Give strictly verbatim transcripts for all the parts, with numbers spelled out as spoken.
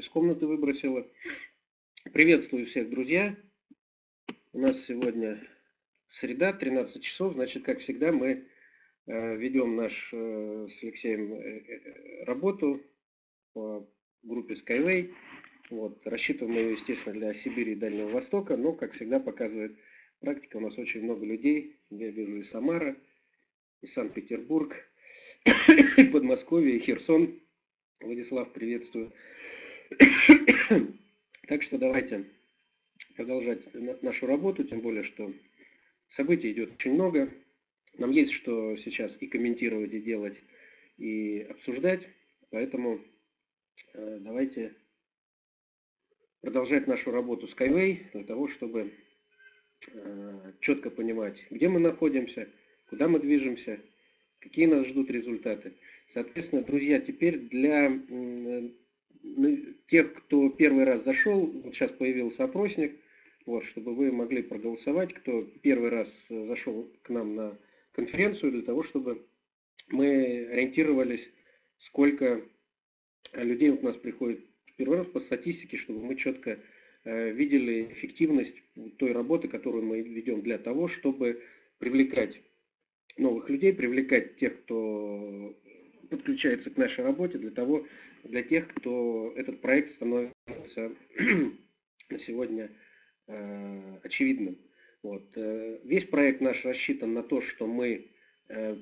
из комнаты выбросила. Приветствую всех, друзья. У нас сегодня среда, тринадцать часов. Значит, как всегда, мы ведем наш с Алексеем работу по группе Skyway. Вот. Рассчитываем ее, естественно, для Сибири и Дальнего Востока, но, как всегда, показывает практика. У нас очень много людей. Я вижу и Самара, и Санкт-Петербург, и Подмосковье, и Херсон. Владислав, приветствую. Так что давайте продолжать нашу работу, тем более, что событий идет очень много. Нам есть что сейчас и комментировать, и делать, и обсуждать. Поэтому давайте продолжать нашу работу Skyway для того, чтобы четко понимать, где мы находимся, куда мы движемся, какие нас ждут результаты. Соответственно, друзья, теперь для тех, кто первый раз зашел, вот сейчас появился опросник, вот, чтобы вы могли проголосовать, кто первый раз зашел к нам на конференцию, для того, чтобы мы ориентировались, сколько людей у нас приходит в первый раз по статистике, чтобы мы четко видели эффективность той работы, которую мы ведем для того, чтобы привлекать новых людей, привлекать тех, кто подключается к нашей работе, для того, для тех, кто этот проект становится на сегодня э, очевидным. Вот. Весь проект наш рассчитан на то, что мы э,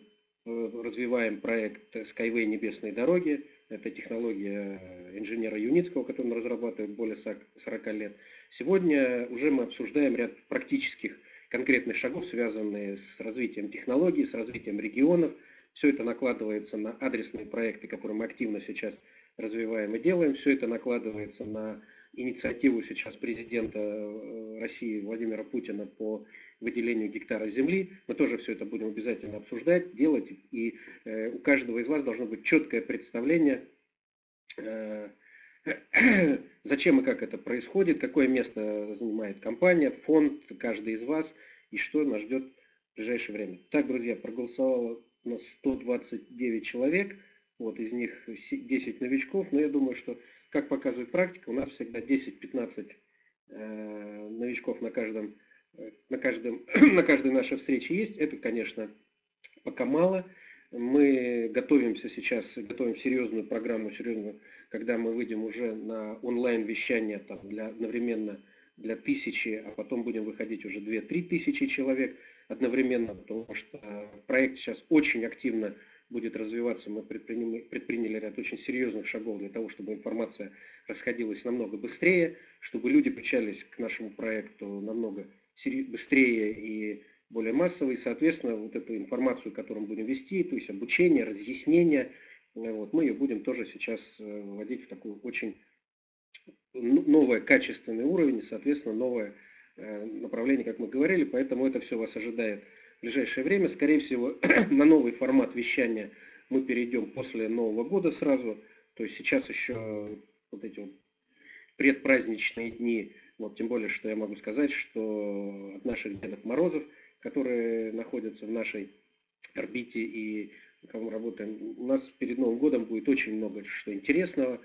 развиваем проект Skyway Небесные дороги. Это технология инженера Юницкого, которую он разрабатывает более сорока лет. Сегодня уже мы обсуждаем ряд практических конкретных шагов, связанные с развитием технологий, с развитием регионов. Все это накладывается на адресные проекты, которые мы активно сейчас развиваем и делаем. Все это накладывается на инициативу сейчас президента России Владимира Путина по выделению гектара земли. Мы тоже все это будем обязательно обсуждать, делать. И э, у каждого из вас должно быть четкое представление, э, зачем и как это происходит, какое место занимает компания, фонд, каждый из вас и что нас ждет в ближайшее время. Так, друзья, проголосовало у нас сто двадцать девять человек, вот, из них десять новичков, но я думаю, что, как показывает практика, у нас всегда десять-пятнадцать э, новичков на, каждом, на, каждом, на каждой нашей встрече есть. Это, конечно, пока мало. Мы готовимся сейчас, готовим серьезную программу, серьезную, когда мы выйдем уже на онлайн-вещание там, для, одновременно для тысячи, а потом будем выходить уже две-три тысячи человек одновременно, потому что проект сейчас очень активно будет развиваться. Мы предприняли, предприняли ряд очень серьезных шагов для того, чтобы информация расходилась намного быстрее, чтобы люди приобщались к нашему проекту намного быстрее и более массово. И, соответственно, вот эту информацию, которую мы будем вести, то есть обучение, разъяснение, вот, мы ее будем тоже сейчас вводить в такой очень новый качественный уровень, и, соответственно, новое направление, как мы говорили, поэтому это все вас ожидает в ближайшее время. Скорее всего, на новый формат вещания мы перейдем после Нового года сразу, то есть сейчас еще вот эти вот предпраздничные дни, вот, тем более, что я могу сказать, что от наших Дедов Морозов, которые находятся в нашей орбите и кому мы работаем, у нас перед Новым годом будет очень много что интересного,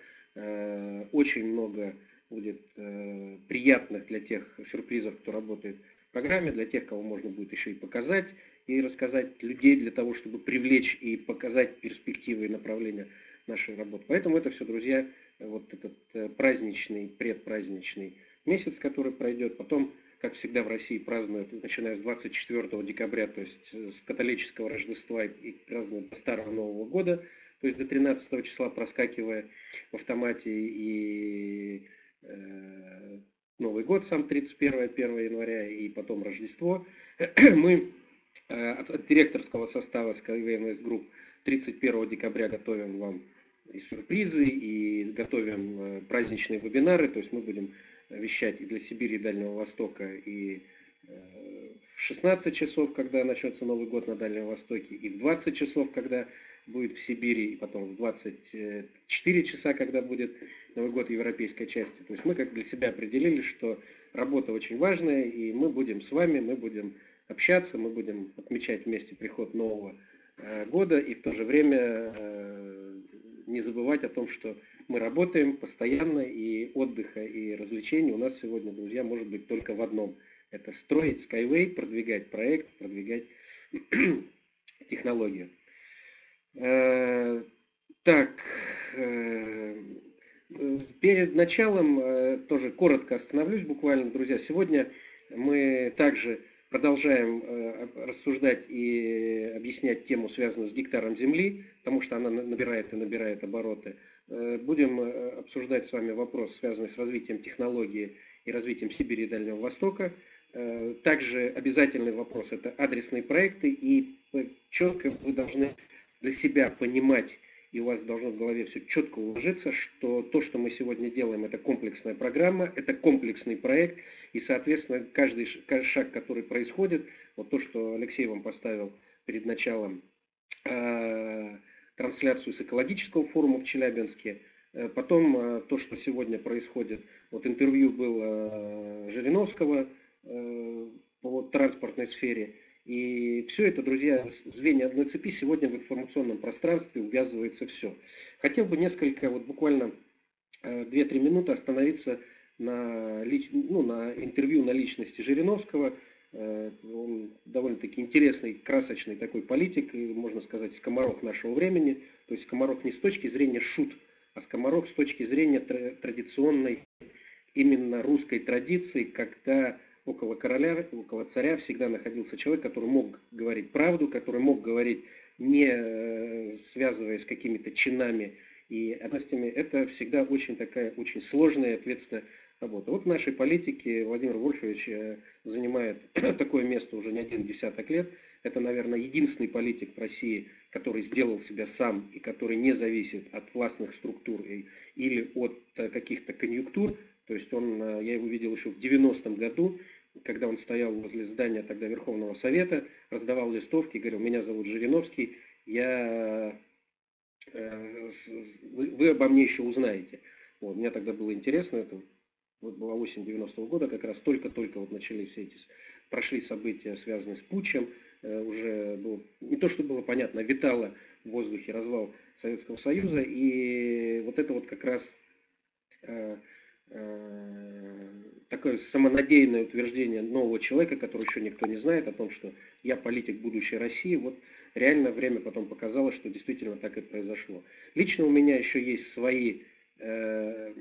очень много будет э, приятных для тех сюрпризов, кто работает в программе, для тех, кого можно будет еще и показать, и рассказать людей для того, чтобы привлечь и показать перспективы и направления нашей работы. Поэтому это все, друзья, вот этот э, праздничный, предпраздничный месяц, который пройдет. Потом, как всегда в России, празднуют, начиная с двадцать четвёртого декабря, то есть э, с католического Рождества, и празднуют до Старого Нового года, то есть до тринадцатого числа, проскакивая в автомате, и э, Новый год сам тридцать первого, первого января, и потом Рождество. Мы э, от, от директорского состава Skyway Invest Group тридцать первого декабря готовим вам и сюрпризы, и готовим э, праздничные вебинары, то есть мы будем вещать и для Сибири, и Дальнего Востока, и э, в шестнадцать часов, когда начнется Новый год на Дальнем Востоке, и в двадцать часов, когда будет в Сибири, и потом в двадцать четыре часа, когда будет Новый год европейской части. То есть мы как для себя определили, что работа очень важная, и мы будем с вами, мы будем общаться, мы будем отмечать вместе приход Нового года, и в то же время не забывать о том, что Мы работаем постоянно, и отдыха, и развлечений у нас сегодня, друзья, может быть только в одном. Это строить Skyway, продвигать проект, продвигать технологию. Так, перед началом тоже коротко остановлюсь буквально, друзья. Сегодня мы также продолжаем рассуждать и объяснять тему, связанную с гектаром земли, потому что она набирает и набирает обороты. Будем обсуждать с вами вопрос, связанный с развитием технологии и развитием Сибири и Дальнего Востока. Также обязательный вопрос – это адресные проекты, и четко вы должны для себя понимать, и у вас должно в голове все четко уложиться, что то, что мы сегодня делаем, это комплексная программа, это комплексный проект, и, соответственно, каждый шаг, который происходит, вот то, что Алексей вам поставил перед началом э, трансляцию с экологического форума в Челябинске, э, потом э, то, что сегодня происходит, вот интервью было э, Жириновского э, по транспортной сфере. И все это, друзья, звенья одной цепи, сегодня в информационном пространстве увязывается все. Хотел бы несколько, вот буквально две-три минуты остановиться на, ну, на интервью на личности Жириновского. Он довольно-таки интересный, красочный такой политик, и, можно сказать, скоморох нашего времени. То есть скоморох не с точки зрения шут, а скоморох с точки зрения традиционной, именно русской традиции, когда... Около короля, около царя всегда находился человек, который мог говорить правду, который мог говорить, не связываясь с какими-то чинами и обязанностями. Это всегда очень такая, очень сложная и ответственная работа. Вот в нашей политике Владимир Вольфович занимает такое место уже не один десяток лет. Это, наверное, единственный политик в России, который сделал себя сам и который не зависит от властных структур или от каких-то конъюнктур. То есть он, я его видел еще в девяностом году, когда он стоял возле здания тогда Верховного Совета, раздавал листовки, говорил: меня зовут Жириновский, я... вы, вы обо мне еще узнаете. Вот, мне тогда было интересно, это вот была осень девяностого года, как раз только-только вот начались все эти, прошли события, связанные с путчем, уже было, не то что было понятно, витало в воздухе развал Советского Союза, и вот это вот как раз... такое самонадеянное утверждение нового человека, которого еще никто не знает, о том, что я политик будущей России. Вот реально время потом показало, что действительно так и произошло. Лично у меня еще есть свои э,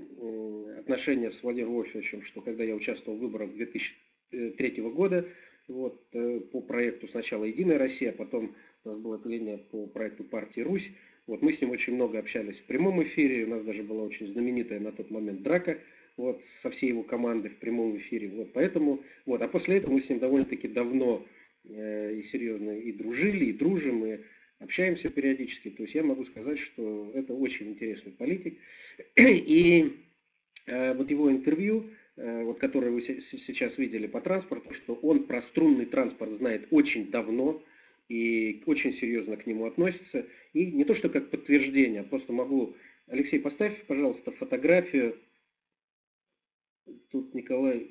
отношения с Владимиром Вольфовичем, что когда я участвовал в выборах две тысячи третьего года, вот, э, по проекту сначала «Единая Россия», потом у нас было отделение по проекту партии «Русь». Вот, мы с ним очень много общались в прямом эфире, у нас даже была очень знаменитая на тот момент драка, вот, со всей его командой в прямом эфире, вот, поэтому, вот, а после этого мы с ним довольно-таки давно э, и серьезно и дружили, и дружим, и общаемся периодически, то есть я могу сказать, что это очень интересный политик, и э, вот его интервью, э, вот, которое вы сейчас видели по транспорту, что он про струнный транспорт знает очень давно, и очень серьезно к нему относится. И не то, что как подтверждение, а просто могу... Алексей, поставь, пожалуйста, фотографию. Тут Николай...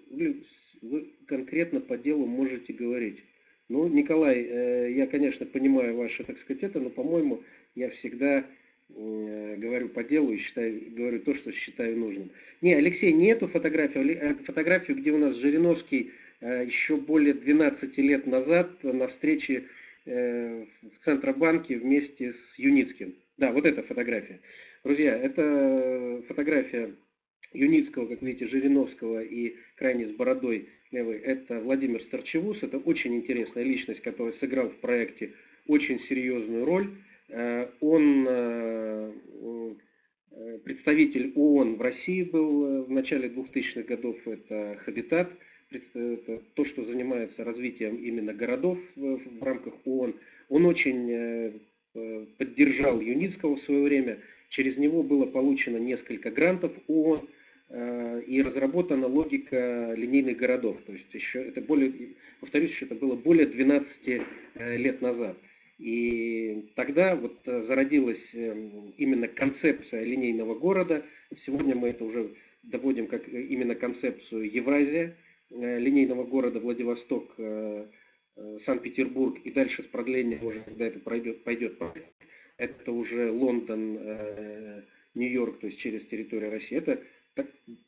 Вы конкретно по делу можете говорить. Ну, Николай, я, конечно, понимаю ваше, так сказать, это, но, по-моему, я всегда говорю по делу и считаю, говорю то, что считаю нужным. Не, Алексей, не эту фотографию, а фотографию, где у нас Жириновский еще более двенадцати лет назад на встрече в Центробанке вместе с Юницким. Да, вот эта фотография. Друзья, это фотография Юницкого, как видите, Жириновского и крайне с бородой левой. Это Владимир Сторчевус. Это очень интересная личность, которая сыграл в проекте очень серьезную роль. Он представитель ООН в России был в начале двухтысячных годов. Это «Хабитат». Это то, что занимается развитием именно городов в рамках ООН. Он очень поддержал Юницкого в свое время. Через него было получено несколько грантов ООН и разработана логика линейных городов. То есть еще это более, повторюсь, еще это было более двенадцати лет назад. И тогда вот зародилась именно концепция линейного города. Сегодня мы это уже доводим как именно концепцию Евразия, линейного города Владивосток, Санкт-Петербург, и дальше с продлением уже, когда это пройдет, пойдет, это уже Лондон, Нью-Йорк, то есть через территорию России. Это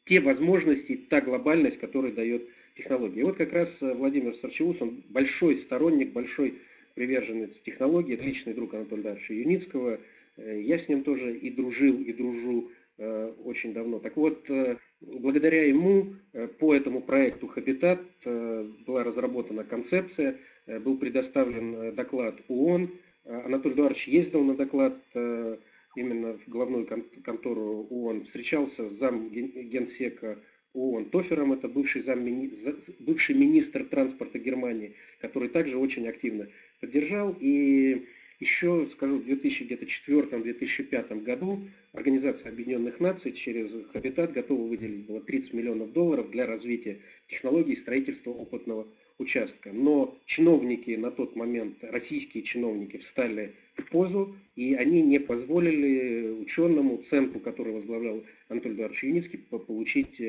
те возможности, та глобальность, которую дает технология. И вот как раз Владимир Сторчевус, он большой сторонник, большой приверженец технологии, личный друг Анатолия Юрьевича Юницкого. Я с ним тоже и дружил, и дружу очень давно. Так вот, благодаря ему по этому проекту «Хабитат» была разработана концепция, был предоставлен доклад ООН. Анатолий Эдуардович ездил на доклад именно в главную контору ООН, встречался с зам генсека ООН Тофером, это бывший, зам, бывший министр транспорта Германии, который также очень активно поддержал. И еще, скажу, в две тысячи четвёртом — две тысячи пятом году Организация Объединенных Наций через «Хабитат» готова выделить было тридцать миллионов долларов для развития технологий и строительства опытного участка. Но чиновники на тот момент, российские чиновники, встали в позу, и они не позволили ученому, центру, который возглавлял Анатолий Эдуардович Юницкий, получить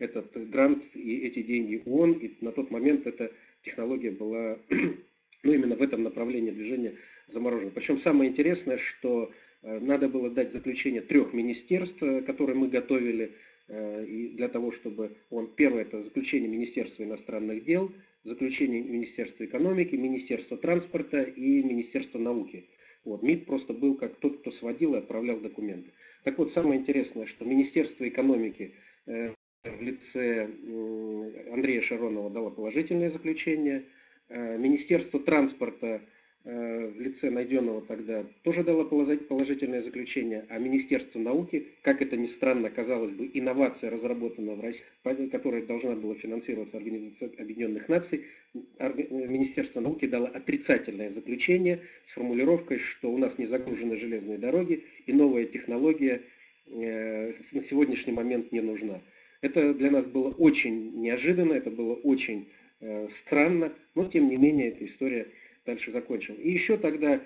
этот грант и эти деньги ООН. И на тот момент эта технология была, ну, именно в этом направлении движения заморожено. Причем самое интересное, что надо было дать заключение трех министерств, которые мы готовили для того, чтобы он... Первое – это заключение Министерства иностранных дел, заключение Министерства экономики, Министерства транспорта и Министерства науки. Вот, МИД просто был как тот, кто сводил и отправлял документы. Так вот, самое интересное, что Министерство экономики в лице Андрея Шаронова дало положительное заключение, Министерство транспорта в лице Найденного тогда тоже дало положительное заключение, а Министерство науки, как это ни странно, казалось бы, инновация, разработанная в России, которая должна была финансироваться Организацией Объединенных Наций, Министерство науки дало отрицательное заключение с формулировкой, что у нас не загружены железные дороги и новая технология на сегодняшний момент не нужна. Это для нас было очень неожиданно, это было очень странно, но тем не менее эта история дальше закончила. И еще тогда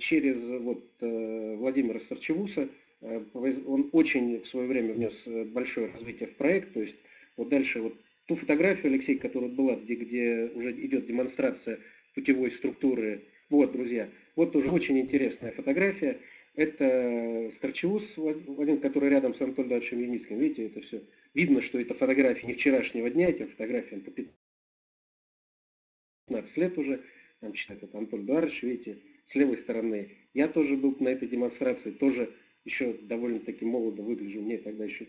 через вот Владимира Сторчевуса, он очень в свое время внес большое развитие в проект, то есть вот дальше вот ту фотографию, Алексей, которая была, где, где уже идет демонстрация путевой структуры, вот, друзья, вот тоже очень интересная фотография, это Сторчевус, Владимир, который рядом с Анатолием Эдуардовичем Юницким, видите, это все, видно, что это фотографии не вчерашнего дня, этим фотографиям по пятнадцать лет уже, там читает это Анатолий Эдуардович, видите, с левой стороны. Я тоже был на этой демонстрации, тоже еще довольно-таки молодо выгляжу, мне тогда еще,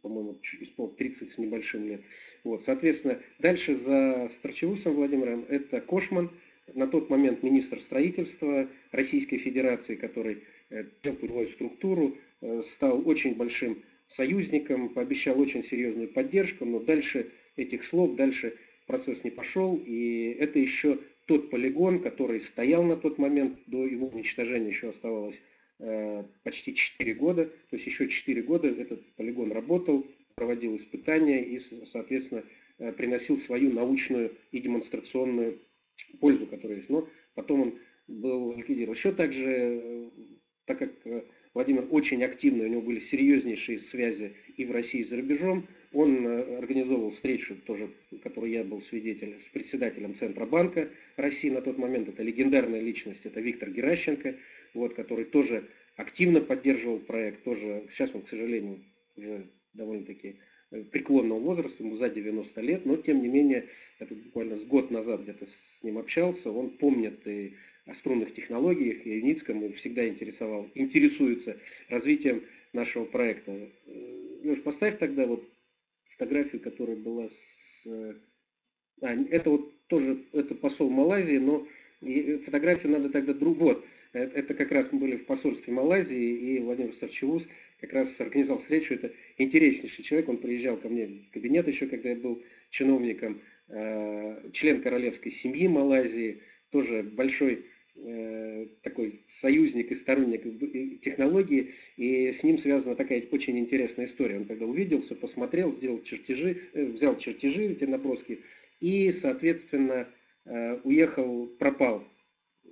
по-моему, исполнилось тридцать с небольшим лет. Вот, соответственно, дальше за Сторчевусом Владимиром это Кошман, на тот момент министр строительства Российской Федерации, который путевую структуру, стал очень большим союзником, пообещал очень серьезную поддержку, но дальше этих слов, дальше процесс не пошел, и это еще тот полигон, который стоял на тот момент, до его уничтожения еще оставалось э, почти четыре года, то есть еще четыре года этот полигон работал, проводил испытания и, соответственно, э, приносил свою научную и демонстрационную пользу, которая есть. Но потом он был ликвидирован. Еще также, э, так как э, Владимир очень активный, у него были серьезнейшие связи и в России, и за рубежом, он организовал встречу, тоже, которой я был свидетелем, с председателем Центробанка России на тот момент. Это легендарная личность, это Виктор Геращенко, вот, который тоже активно поддерживал проект. Тоже, сейчас он, к сожалению, уже довольно-таки преклонного возраста, ему за девяносто лет, но тем не менее, я тут буквально с год назад где-то с ним общался, он помнит и о струнных технологиях, и Юницком, и всегда интересовал, интересуется развитием нашего проекта. Леш, поставь тогда вот фотографию, которая была с... А, это вот тоже это посол Малайзии, но фотографию надо тогда друг... Вот, это как раз мы были в посольстве Малайзии, и Владимир Сторчевус как раз организовал встречу. Это интереснейший человек, он приезжал ко мне в кабинет еще, когда я был чиновником, член королевской семьи Малайзии, тоже большой такой союзник и сторонник технологии, и с ним связана такая очень интересная история. Он когда увидел, все посмотрел, сделал чертежи, взял чертежи, эти наброски, и, соответственно, уехал, пропал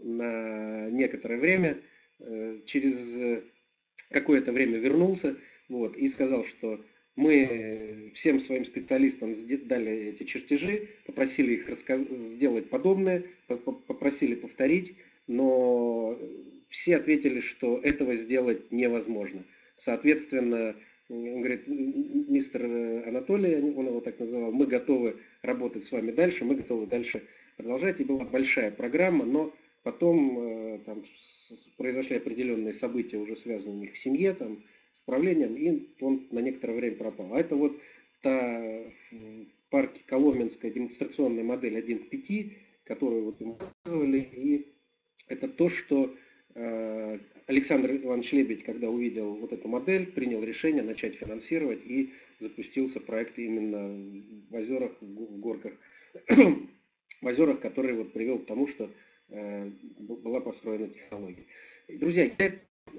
на некоторое время, через какое-то время вернулся, вот, и сказал, что мы всем своим специалистам дали эти чертежи, попросили их сделать подобное, попросили повторить, но все ответили, что этого сделать невозможно. Соответственно, он говорит, мистер Анатолий, он его так называл, мы готовы работать с вами дальше, мы готовы дальше продолжать. И была большая программа, но потом там произошли определенные события, уже связанные у них в семье, там, с правлением, и он на некоторое время пропал. А это вот та в парке Коломенская демонстрационная модель один к пяти, которую вот ему показывали, и это то, что Александр Иванович Лебедь, когда увидел вот эту модель, принял решение начать финансировать, и запустился проект именно в озерах, в горках, в озерах, который вот привел к тому, что э, была построена технология. Друзья,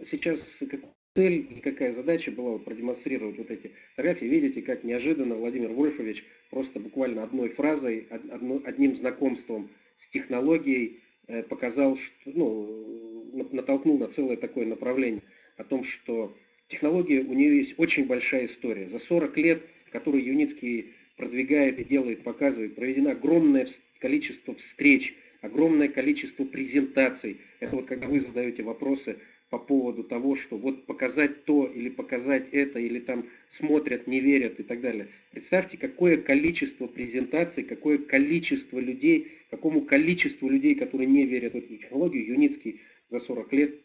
сейчас какая цель и какая задача была вот продемонстрировать вот эти фотографии. Видите, как неожиданно Владимир Вольфович просто буквально одной фразой, одно, одним знакомством с технологией показал, что, ну, натолкнул на целое такое направление о том, что технология, у нее есть очень большая история. За сорок лет, которую Юницкий продвигает и делает, показывает, проведено огромное количество встреч, огромное количество презентаций. Это вот когда вы задаете вопросы по поводу того, что вот показать то или показать это, или там смотрят, не верят и так далее. Представьте, какое количество презентаций, какое количество людей, какому количеству людей, которые не верят в эту технологию, Юницкий за сорок лет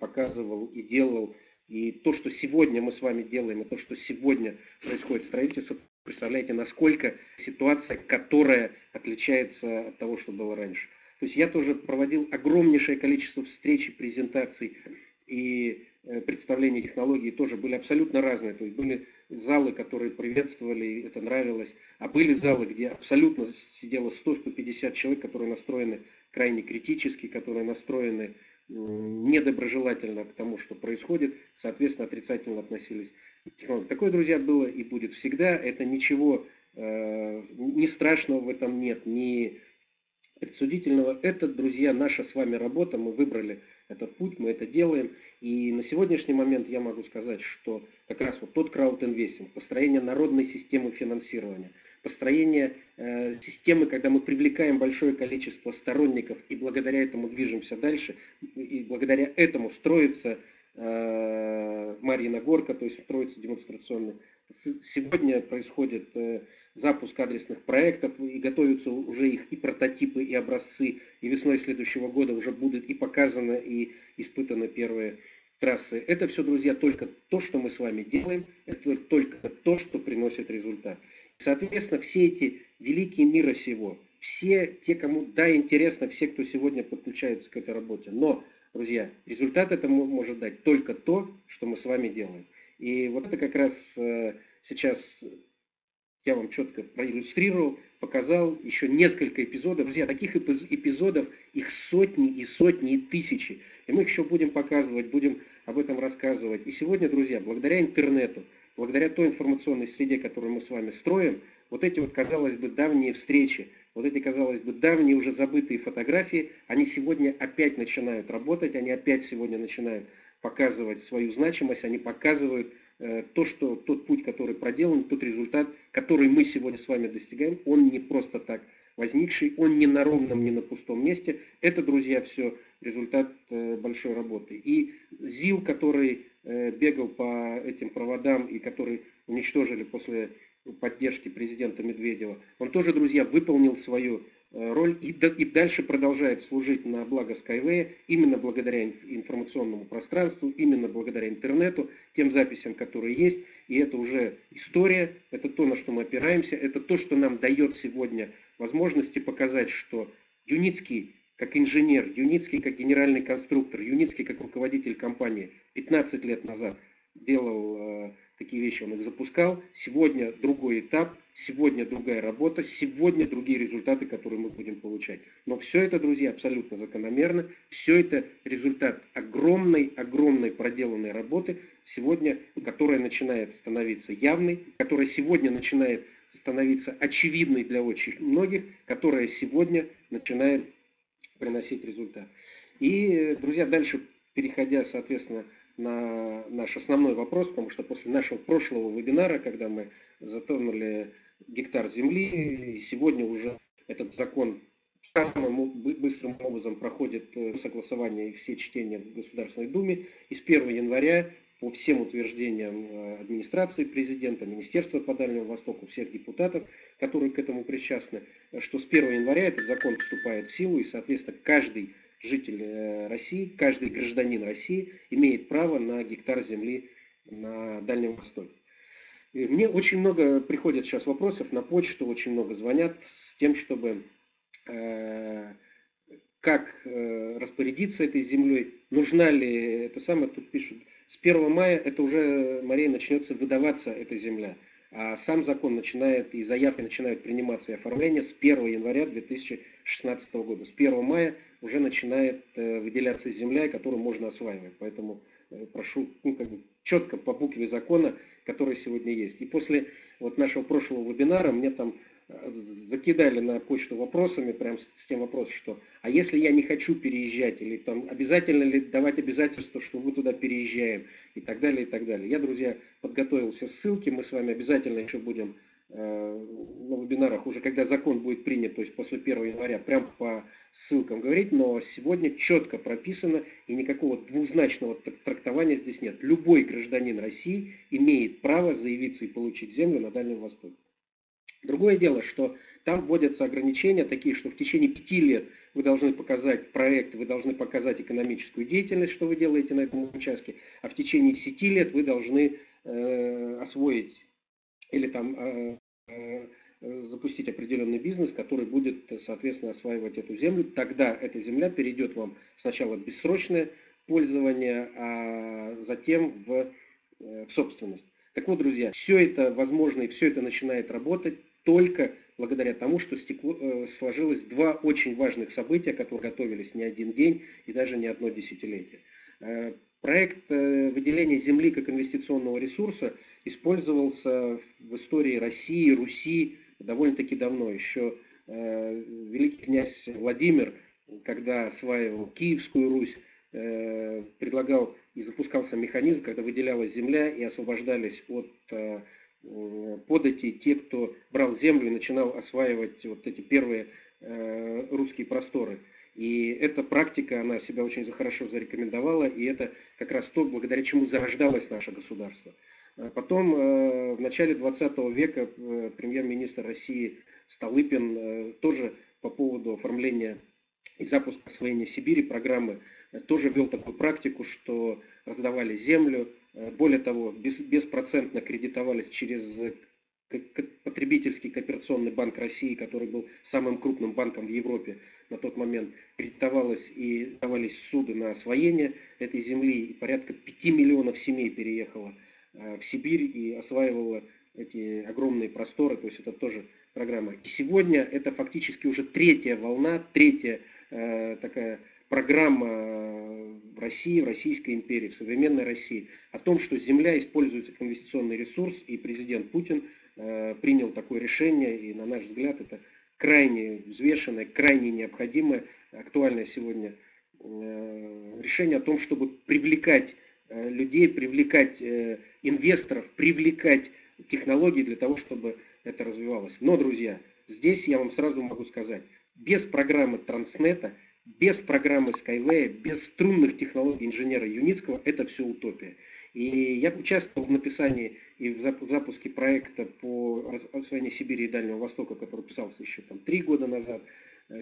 показывал и делал. И то, что сегодня мы с вами делаем, и то, что сегодня происходит в строительстве, представляете, насколько ситуация, которая отличается от того, что было раньше. То есть я тоже проводил огромнейшее количество встреч и презентаций, и представления технологии тоже были абсолютно разные. То есть были залы, которые приветствовали, и это нравилось, а были залы, где абсолютно сидело сто — сто пятьдесят человек, которые настроены крайне критически, которые настроены недоброжелательно к тому, что происходит, соответственно, отрицательно относились к технологии. Такое, друзья, было и будет всегда. Это ничего э, ни страшного в этом нет, ни предсудительного. Это, друзья, наша с вами работа. Мы выбрали этот путь, мы это делаем. И на сегодняшний момент я могу сказать, что как раз вот тот краудинвестинг, построение народной системы финансирования, построение э, системы, когда мы привлекаем большое количество сторонников и благодаря этому движемся дальше, и благодаря этому строится э, Марьина Горка, то есть строится демонстрационный. Сегодня происходит запуск адресных проектов, и готовятся уже их и прототипы, и образцы, и весной следующего года уже будут и показаны, и испытаны первые трассы. Это все, друзья, только то, что мы с вами делаем, это только то, что приносит результат. Соответственно, все эти великие мира сего, все те, кому, да, интересно, все, кто сегодня подключается к этой работе, но, друзья, результат этому может дать только то, что мы с вами делаем. И вот это как раз сейчас я вам четко проиллюстрировал, показал еще несколько эпизодов. Друзья, таких эпизодов, их сотни и сотни и тысячи. И мы их еще будем показывать, будем об этом рассказывать. И сегодня, друзья, благодаря интернету, благодаря той информационной среде, которую мы с вами строим, вот эти вот, казалось бы, давние встречи, вот эти, казалось бы, давние уже забытые фотографии, они сегодня опять начинают работать, они опять сегодня начинают показывать свою значимость, они показывают э, то, что тот путь, который проделан, тот результат, который мы сегодня с вами достигаем, он не просто так возникший, он не на ровном, не на пустом месте. Это, друзья, все результат э, большой работы. И ЗИЛ, который э, бегал по этим проводам и который уничтожили после поддержки президента Медведева, он тоже, друзья, выполнил свою роль и, и дальше продолжает служить на благо Skyway именно благодаря информационному пространству, именно благодаря интернету, тем записям, которые есть. И это уже история, это то, на что мы опираемся, это то, что нам дает сегодня возможности показать, что Юницкий как инженер, Юницкий как генеральный конструктор, Юницкий как руководитель компании пятнадцать лет назад делал э, такие вещи, он их запускал. Сегодня другой этап, сегодня другая работа, сегодня другие результаты, которые мы будем получать. Но все это, друзья, абсолютно закономерно. Все это результат огромной-огромной проделанной работы, сегодня, которая начинает становиться явной, которая сегодня начинает становиться очевидной для очень многих, которая сегодня начинает приносить результат. И, друзья, дальше, переходя, соответственно, на наш основной вопрос, потому что после нашего прошлого вебинара, когда мы затронули гектар земли, и сегодня уже этот закон самым быстрым образом проходит согласование и все чтения в Государственной Думе, и с первого января по всем утверждениям администрации президента, Министерства по Дальнему Востоку, всех депутатов, которые к этому причастны, что с первого января этот закон вступает в силу, и, соответственно, каждый житель России, каждый гражданин России имеет право на гектар земли на Дальнем Востоке. И мне очень много приходит сейчас вопросов на почту, очень много звонят с тем, чтобы... Э как распорядиться этой землей, нужна ли, это самое тут пишут, с первого мая это уже, Мария, начнется выдаваться эта земля, а сам закон начинает, и заявки начинают приниматься и оформление с первого января две тысячи шестнадцатого года. С первого мая уже начинает выделяться земля, которую можно осваивать, поэтому прошу, ну, как бы четко по букве закона, который сегодня есть. И после вот нашего прошлого вебинара мне там закидали на почту вопросами, прям с тем вопросом, что а если я не хочу переезжать, или там обязательно ли давать обязательство, что мы туда переезжаем, и так далее, и так далее. Я, друзья, подготовил все ссылки, мы с вами обязательно еще будем э, на вебинарах, уже когда закон будет принят, то есть после первого января, прям по ссылкам говорить, но сегодня четко прописано, и никакого двузначного трактования здесь нет. Любой гражданин России имеет право заявиться и получить землю на Дальнем Востоке. Другое дело, что там вводятся ограничения такие, что в течение пяти лет вы должны показать проект, вы должны показать экономическую деятельность, что вы делаете на этом участке, а в течение десяти лет вы должны э, освоить или там э, э, запустить определенный бизнес, который будет, соответственно, осваивать эту землю. Тогда эта земля перейдет вам сначала в бессрочное пользование, а затем в, э, в собственность. Так вот, друзья, все это возможно и все это начинает работать только благодаря тому, что стекло, э, сложилось два очень важных события, которые готовились не один день и даже не одно десятилетие. Э, проект э, выделения земли как инвестиционного ресурса использовался в истории России, Руси довольно-таки давно. Еще э, великий князь Владимир, когда осваивал Киевскую Русь, э, предлагал и запускался механизм, когда выделялась земля и освобождались от податей те, кто брал землю и начинал осваивать вот эти первые русские просторы. И эта практика, она себя очень хорошо зарекомендовала, и это как раз то, благодаря чему зарождалось наше государство. Потом в начале двадцатого века премьер-министр России Столыпин тоже по поводу оформления и запуск освоения Сибири программы тоже вел такую практику, что раздавали землю, более того, беспроцентно кредитовались через потребительский кооперационный банк России, который был самым крупным банком в Европе на тот момент, кредитовалось и давались суды на освоение этой земли, и порядка пяти миллионов семей переехало в Сибирь и осваивало эти огромные просторы, то есть это тоже программа. И сегодня это фактически уже третья волна, третья э, такая программа в России, в Российской империи, в современной России, о том, что земля используется как инвестиционный ресурс, и президент Путин э, принял такое решение, и на наш взгляд это крайне взвешенное, крайне необходимое, актуальное сегодня э, решение о том, чтобы привлекать э, людей, привлекать э, инвесторов, привлекать технологии для того, чтобы это развивалось. Но, друзья, здесь я вам сразу могу сказать, без программы Транснета, без программы Skyway, без струнных технологий инженера Юницкого это все утопия. И я участвовал в написании и в запуске проекта по освоению Сибири и Дальнего Востока, который писался еще там три года назад,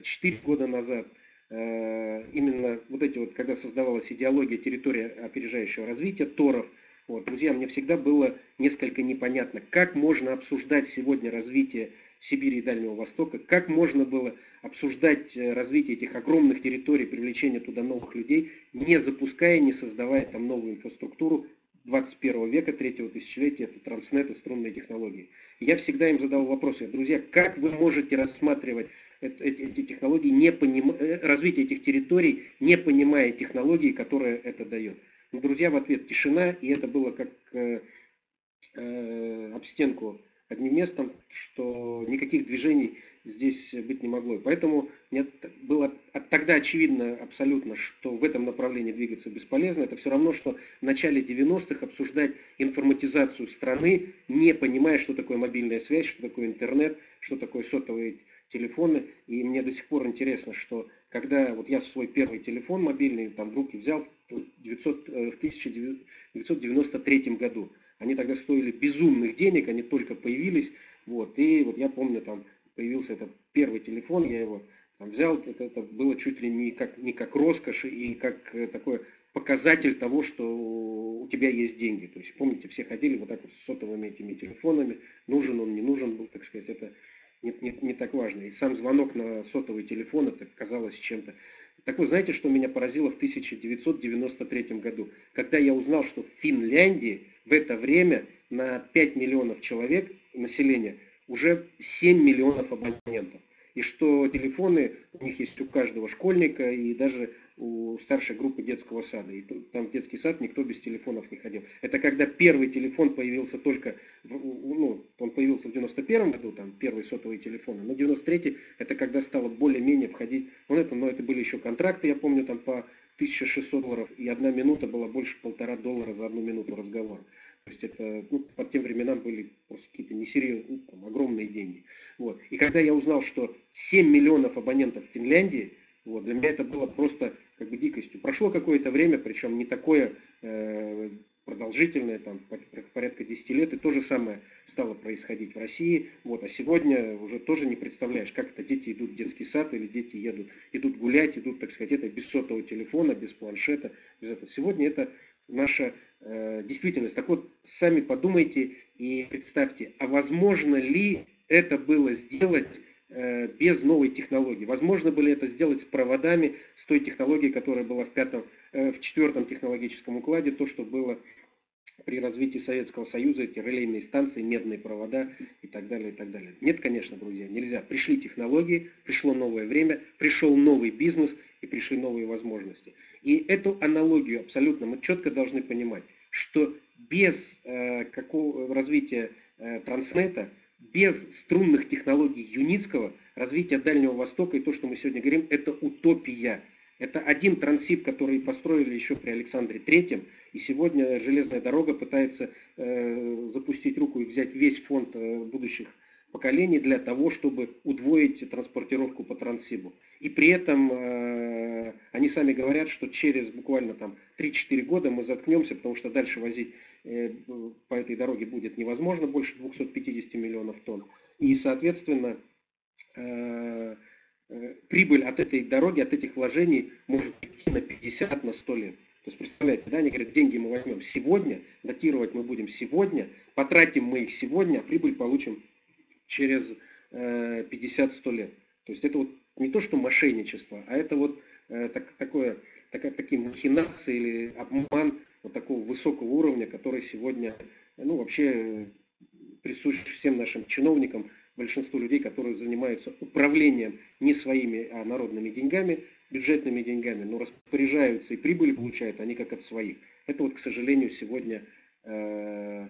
четыре года назад. Именно вот эти вот, когда создавалась идеология территории опережающего развития, торов. Вот, друзья, мне всегда было несколько непонятно, как можно обсуждать сегодня развитие Сибири и Дальнего Востока, как можно было обсуждать развитие этих огромных территорий, привлечение туда новых людей, не запуская, не создавая там новую инфраструктуру двадцать первого века, третьего тысячелетия, это транснет и струнные технологии. Я всегда им задал вопросы, друзья, как вы можете рассматривать эти технологии, не поним... развитие этих территорий, не понимая технологии, которые это дает. Друзья, в ответ тишина, и это было как э, э, об стенку одним местом, что никаких движений здесь быть не могло. И поэтому мне было тогда очевидно абсолютно, что в этом направлении двигаться бесполезно. Это все равно, что в начале девяностых обсуждать информатизацию страны, не понимая, что такое мобильная связь, что такое интернет, что такое сотовые телефоны, и мне до сих пор интересно, что когда вот я свой первый телефон мобильный там в руки взял в тысяча девятьсот девяносто третьем году, они тогда стоили безумных денег, они только появились, вот, и вот я помню, там появился этот первый телефон, я его там взял, это, это было чуть ли не как, не как роскошь и как такое показатель того, что у тебя есть деньги. То есть, помните, все ходили вот так вот с сотовыми этими телефонами, нужен он, не нужен был, так сказать, это не, не, не так важно. И сам звонок на сотовый телефон, это казалось чем-то. Так вот, знаете, что меня поразило в тысяча девятьсот девяносто третьем году? Когда я узнал, что в Финляндии в это время на пять миллионов человек населения уже семь миллионов абонентов. И что телефоны у них есть у каждого школьника и даже у старшей группы детского сада. И там в детский сад никто без телефонов не ходил. Это когда первый телефон появился только, в, ну, он появился в девяносто первом году, там первые сотовые телефоны, но девяносто третий это когда стало более-менее входить, ну, это, но это были еще контракты, я помню, там по тысяча шестьсот долларов, и одна минута была больше полтора доллара за одну минуту разговора. То есть это, ну, по тем временам были просто какие-то несерьезные, ну, огромные деньги. Вот. И когда я узнал, что семь миллионов абонентов в Финляндии, вот, для меня это было просто как бы дикостью. Прошло какое-то время, причем не такое э, продолжительное, там, порядка десяти лет, и то же самое стало происходить в России. Вот. А сегодня уже тоже не представляешь, как это дети идут в детский сад, или дети едут, идут гулять, идут, так сказать, это без сотового телефона, без планшета, без этого. Сегодня это наша э, действительность. Так вот, сами подумайте и представьте, а возможно ли это было сделать э, без новой технологии? Возможно было это сделать с проводами, с той технологией, которая была в пятом, э, в четвертом технологическом укладе, то, что было при развитии Советского Союза, эти релейные станции, медные провода и так далее, и так далее. Нет, конечно, друзья, нельзя. Пришли технологии, пришло новое время, пришел новый бизнес и пришли новые возможности. И эту аналогию абсолютно мы четко должны понимать, что без э, какого, развития э, Транснета, без струнных технологий Юницкого, развитие Дальнего Востока и то, что мы сегодня говорим, это утопия. Это один трансип, который построили еще при Александре Третьем, и сегодня железная дорога пытается э, запустить руку и взять весь фонд э, будущих поколений для того, чтобы удвоить транспортировку по трансибу. И при этом э, они сами говорят, что через буквально там три-четыре года мы заткнемся, потому что дальше возить э, по этой дороге будет невозможно, больше двухсот пятидесяти миллионов тонн. И, соответственно, э, прибыль от этой дороги, от этих вложений может идти на пятьдесят, на сто лет. То есть, представляете, да, они говорят, деньги мы возьмем сегодня, датировать мы будем сегодня, потратим мы их сегодня, а прибыль получим через э, пятьдесят-сто лет. То есть это вот не то, что мошенничество, а это вот э, так, такое, такая, такие махинации или обман вот такого высокого уровня, который сегодня, ну, вообще присущ всем нашим чиновникам, большинству людей, которые занимаются управлением не своими, а народными деньгами, бюджетными деньгами, но распоряжаются и прибыль получают, они как от своих. Это вот, к сожалению, сегодня, э,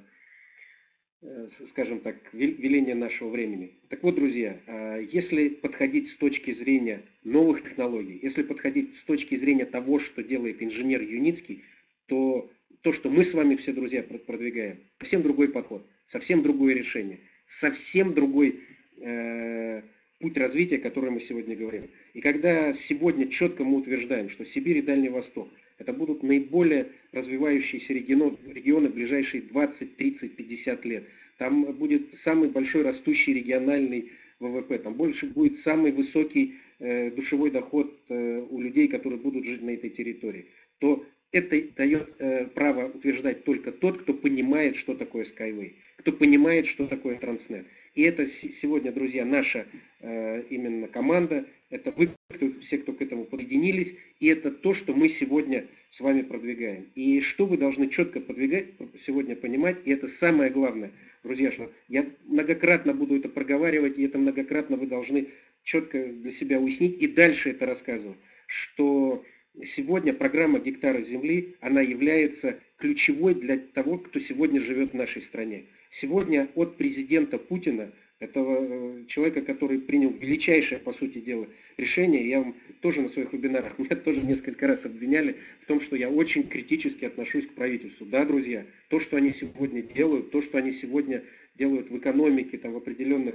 э, скажем так, веление нашего времени. Так вот, друзья, э, если подходить с точки зрения новых технологий, если подходить с точки зрения того, что делает инженер Юницкий, то то, что мы с вами все, друзья, продвигаем, совсем другой подход, совсем другое решение. Совсем другой э, путь развития, о котором мы сегодня говорим. И когда сегодня четко мы утверждаем, что Сибирь и Дальний Восток это будут наиболее развивающиеся регионы, регионы в ближайшие двадцать, тридцать, пятьдесят лет. Там будет самый большой растущий региональный вэ вэ пэ, там больше будет самый высокий э, душевой доход э, у людей, которые будут жить на этой территории. То это дает э, право утверждать только тот, кто понимает, что такое Skyway, кто понимает, что такое Транснет. И это сегодня, друзья, наша э, именно команда, это вы, кто, все, кто к этому подъединились, и это то, что мы сегодня с вами продвигаем. И что вы должны четко подвигать, сегодня понимать, и это самое главное, друзья, что я многократно буду это проговаривать, и это многократно вы должны четко для себя уяснить и дальше это рассказывать, что сегодня программа «Гектары земли», она является ключевой для того, кто сегодня живет в нашей стране. Сегодня от президента Путина, этого человека, который принял величайшее, по сути дела, решение, я вам тоже на своих вебинарах, меня тоже несколько раз обвиняли в том, что я очень критически отношусь к правительству. Да, друзья, то, что они сегодня делают, то, что они сегодня делают в экономике, там, в определенных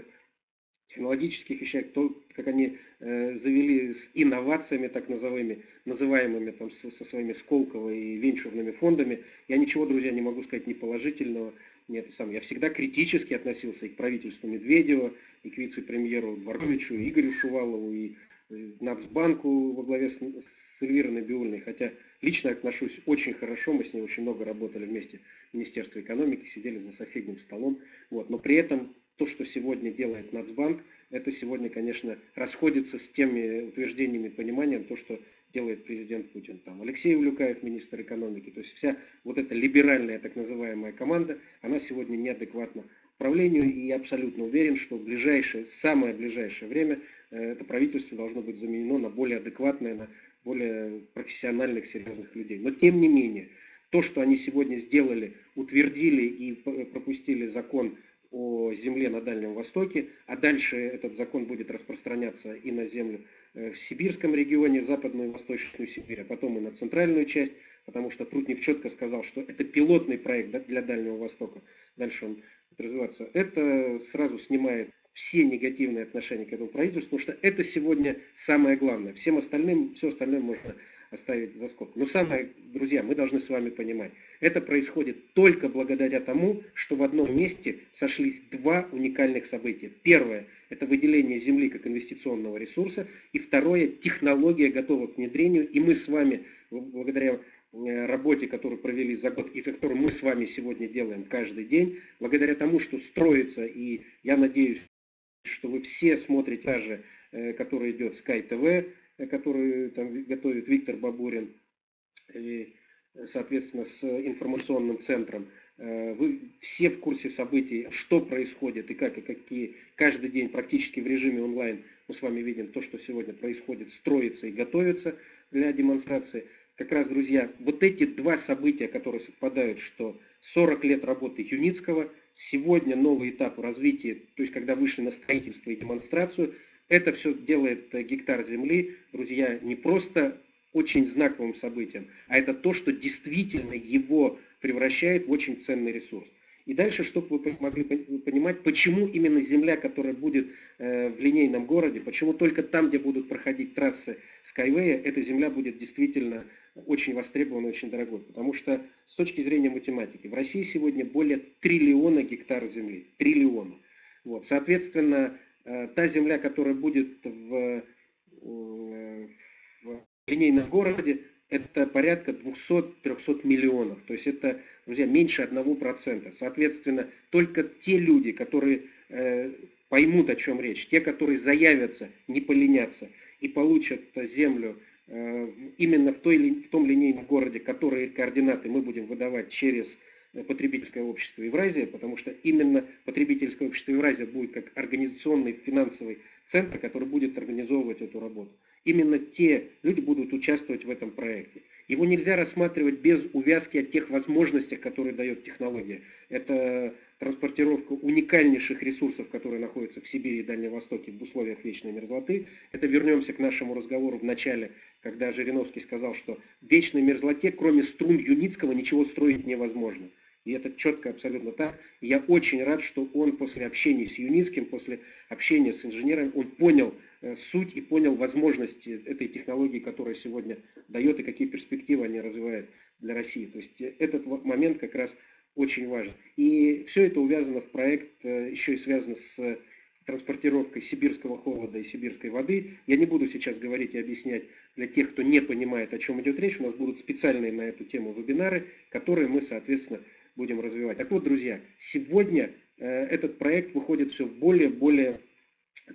технологических вещах, то, как они э, завели с инновациями, так называемыми, называемыми там, со, со своими Сколково и венчурными фондами. Я ничего, друзья, не могу сказать ни положительного, ни это самое. Я всегда критически относился и к правительству Медведева, и к вице-премьеру Дворковичу, и Игорю Шувалову, и Нацбанку во главе с, с Эльвирой Набиуллиной, хотя лично отношусь очень хорошо, мы с ней очень много работали вместе в Министерстве экономики, сидели за соседним столом, вот. Но при этом то, что сегодня делает Нацбанк, это сегодня, конечно, расходится с теми утверждениями и пониманием, то, что делает президент Путин. Там Алексей Улюкаев, министр экономики, то есть вся вот эта либеральная так называемая команда, она сегодня неадекватна правлению, и я абсолютно уверен, что в ближайшее, самое ближайшее время это правительство должно быть заменено на более адекватное, на более профессиональных, серьезных людей. Но тем не менее, то, что они сегодня сделали, утвердили и пропустили закон о земле на Дальнем Востоке, а дальше этот закон будет распространяться и на землю в сибирском регионе, в западную и восточную Сибирь, а потом и на центральную часть, потому что Трутнев четко сказал, что это пилотный проект для Дальнего Востока. Дальше он развиваться. Это сразу снимает все негативные отношения к этому правительству, потому что это сегодня самое главное. Всем остальным, все остальное можно оставить за скобками. Но самое, друзья, мы должны с вами понимать, это происходит только благодаря тому, что в одном месте сошлись два уникальных события. Первое – это выделение земли как инвестиционного ресурса, и второе – технология готова к внедрению, и мы с вами, благодаря работе, которую провели за год и которую мы с вами сегодня делаем каждый день, благодаря тому, что строится, и я надеюсь, что вы все смотрите даже, который идет Sky тэ вэ, которую там готовит Виктор Бабурин, и, соответственно, с информационным центром. Вы все в курсе событий, что происходит и как, и какие. Каждый день практически в режиме онлайн мы с вами видим то, что сегодня происходит, строится и готовится для демонстрации. Как раз, друзья, вот эти два события, которые совпадают, что сорок лет работы Юницкого, сегодня новый этап развития, то есть когда вышли на строительство и демонстрацию, это все делает гектар земли, друзья, не просто очень знаковым событием, а это то, что действительно его превращает в очень ценный ресурс. И дальше, чтобы вы могли понимать, почему именно земля, которая будет в линейном городе, почему только там, где будут проходить трассы Skyway, эта земля будет действительно очень востребована, очень дорогой. Потому что с точки зрения математики в России сегодня более триллиона гектар земли. Триллиона. Вот. Соответственно, та земля, которая будет в, в линейном городе, это порядка двухсот-трёхсот миллионов. То есть это, друзья, меньше одного процента. Соответственно, только те люди, которые э, поймут, о чем речь, те, которые заявятся, не поленятся и получат землю э, именно в, той, в том линейном городе, которые координаты мы будем выдавать через потребительское общество Евразия, потому что именно потребительское общество Евразия будет как организационный финансовый центр, который будет организовывать эту работу. Именно те люди будут участвовать в этом проекте. Его нельзя рассматривать без увязки от тех возможностей, которые дает технология. Это транспортировка уникальнейших ресурсов, которые находятся в Сибири и Дальнем Востоке в условиях вечной мерзлоты. Это вернемся к нашему разговору в начале, когда Жириновский сказал, что в вечной мерзлоте, кроме струн Юницкого, ничего строить невозможно. И это четко абсолютно так. И я очень рад, что он после общения с Юницким, после общения с инженером, он понял суть и понял возможности этой технологии, которая сегодня дает, и какие перспективы они развивают для России. То есть этот момент как раз очень важен. И все это увязано в проект, еще и связано с транспортировкой сибирского холода и сибирской воды. Я не буду сейчас говорить и объяснять для тех, кто не понимает, о чем идет речь. У нас будут специальные на эту тему вебинары, которые мы, соответственно, будем развивать. Так вот, друзья, сегодня э, этот проект выходит все в более-более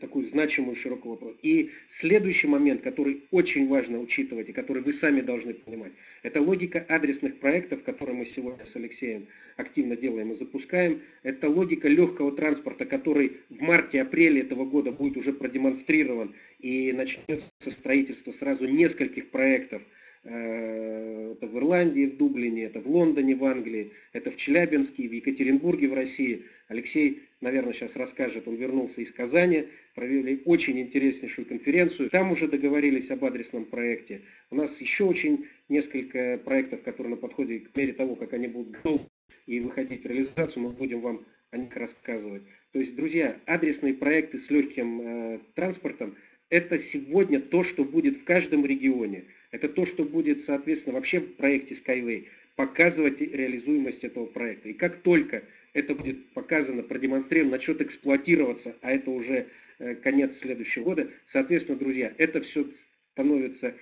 такую значимую широкую вопрос. И следующий момент, который очень важно учитывать и который вы сами должны понимать, это логика адресных проектов, которые мы сегодня с Алексеем активно делаем и запускаем. Это логика легкого транспорта, который в марте-апреле этого года будет уже продемонстрирован и начнется строительство сразу нескольких проектов. Это в Ирландии, в Дублине, это в Лондоне, в Англии, это в Челябинске, в Екатеринбурге, в России. Алексей, наверное, сейчас расскажет, он вернулся из Казани, провели очень интереснейшую конференцию. Там уже договорились об адресном проекте. У нас еще очень несколько проектов, которые на подходе, к мере того, как они будут готовы и выходить в реализацию, мы будем вам о них рассказывать. То есть, друзья, адресные проекты с легким э, транспортом – это сегодня то, что будет в каждом регионе. Это то, что будет, соответственно, вообще в проекте Skyway показывать реализуемость этого проекта. И как только это будет показано, продемонстрировано, начнет эксплуатироваться, а это уже э, конец следующего года, соответственно, друзья, это все становится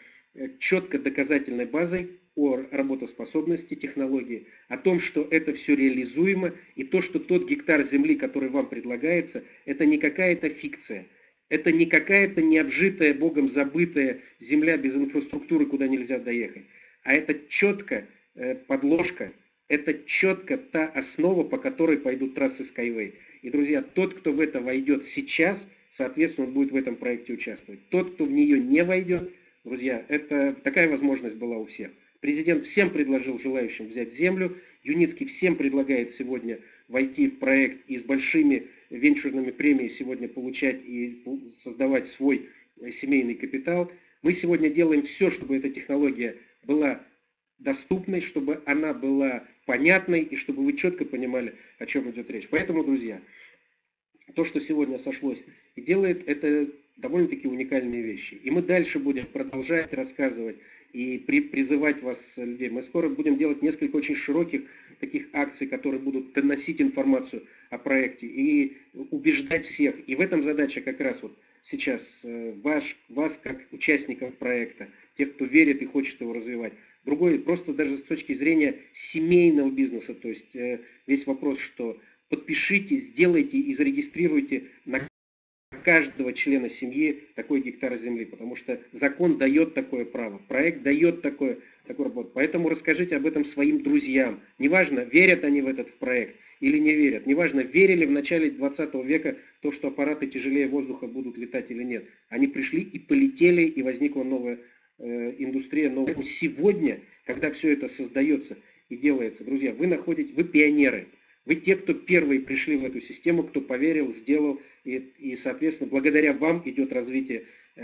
четко доказательной базой о работоспособности технологии, о том, что это все реализуемо, и то, что тот гектар земли, который вам предлагается, это не какая-то фикция, это не какая-то необжитая, богом забытая земля без инфраструктуры, куда нельзя доехать, а это четко подложка, это четко та основа, по которой пойдут трассы Skyway. И, друзья, тот, кто в это войдет сейчас, соответственно, он будет в этом проекте участвовать. Тот, кто в нее не войдет, друзья, это такая возможность была у всех. Президент всем предложил желающим взять землю. Юницкий всем предлагает сегодня войти в проект и с большими венчурными премиями сегодня получать и создавать свой семейный капитал. Мы сегодня делаем все, чтобы эта технология была доступной, чтобы она была понятной и чтобы вы четко понимали, о чем идет речь. Поэтому, друзья, то, что сегодня сошлось и делает, это довольно-таки уникальные вещи. И мы дальше будем продолжать рассказывать и при, призывать вас, людей. Мы скоро будем делать несколько очень широких таких акций, которые будут доносить информацию о проекте и убеждать всех. И в этом задача как раз вот сейчас ваш, вас, как участников проекта, тех, кто верит и хочет его развивать. Другой, просто даже с точки зрения семейного бизнеса, то есть весь вопрос, что подпишитесь, сделайте и зарегистрируйте на каждого члена семьи такой гектар земли, потому что закон дает такое право, проект дает такое, такую работу. Поэтому расскажите об этом своим друзьям. Неважно, верят они в этот проект или не верят. Неважно, верили в начале двадцатого века то, что аппараты тяжелее воздуха будут летать или нет. Они пришли и полетели, и возникла новая э, индустрия. Но сегодня, когда все это создается и делается, друзья, вы находите, вы пионеры. Вы те, кто первые пришли в эту систему, кто поверил, сделал, и, и соответственно, благодаря вам идет развитие э,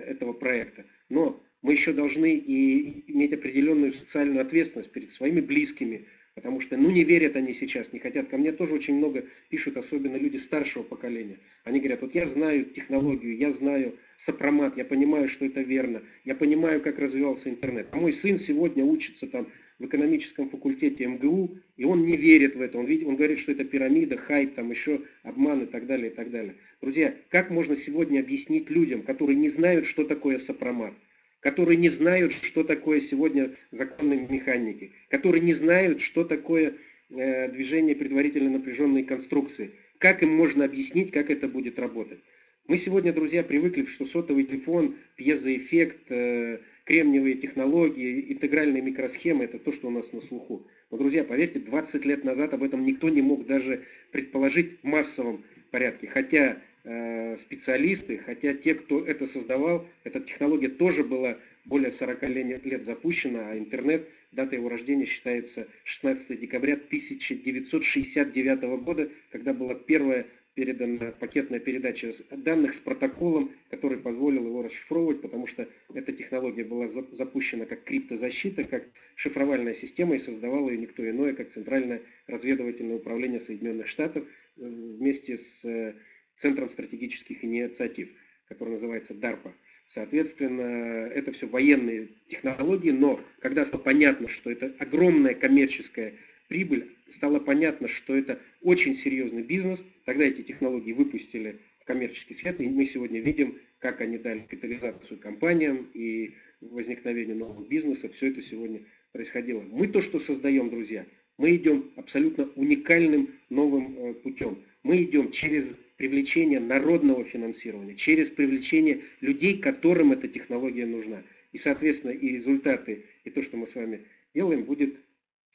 этого проекта. Но мы еще должны и иметь определенную социальную ответственность перед своими близкими, потому что, ну, не верят они сейчас, не хотят. Ко мне тоже очень много пишут, особенно люди старшего поколения. Они говорят, вот я знаю технологию, я знаю сопромат, я понимаю, что это верно, я понимаю, как развивался интернет. А мой сын сегодня учится там в экономическом факультете МГУ, и он не верит в это. Он, видит, он говорит, что это пирамида, хайп, там еще обман и так далее, и так далее. Друзья, как можно сегодня объяснить людям, которые не знают, что такое сопромат, которые не знают, что такое сегодня законные механики, которые не знают, что такое э, движение предварительно напряженной конструкции, как им можно объяснить, как это будет работать? Мы сегодня, друзья, привыкли, что сотовый телефон, пьезоэффект, э, кремниевые технологии, интегральные микросхемы – это то, что у нас на слуху. Но, друзья, поверьте, двадцать лет назад об этом никто не мог даже предположить в массовом порядке. Хотя э, специалисты, хотя те, кто это создавал, эта технология тоже была более сорока лет запущена, а интернет, дата его рождения считается шестнадцатого декабря тысяча девятьсот шестьдесят девятого года, когда была первая передана пакетная передача данных с протоколом, который позволил его расшифровывать, потому что эта технология была запущена как криптозащита, как шифровальная система, и создавала ее никто иное, как Центральное разведывательное управление Соединенных Штатов вместе с Центром стратегических инициатив, который называется дарпа. Соответственно, это все военные технологии, но когда стало понятно, что это огромная коммерческая прибыль, стало понятно, что это очень серьезный бизнес, тогда эти технологии выпустили в коммерческий свет, и мы сегодня видим, как они дали капитализацию компаниям и возникновение нового бизнеса, все это сегодня происходило. Мы то, что создаем, друзья, мы идем абсолютно уникальным новым путем. Мы идем через привлечение народного финансирования, через привлечение людей, которым эта технология нужна. И, соответственно, и результаты, и то, что мы с вами делаем, будет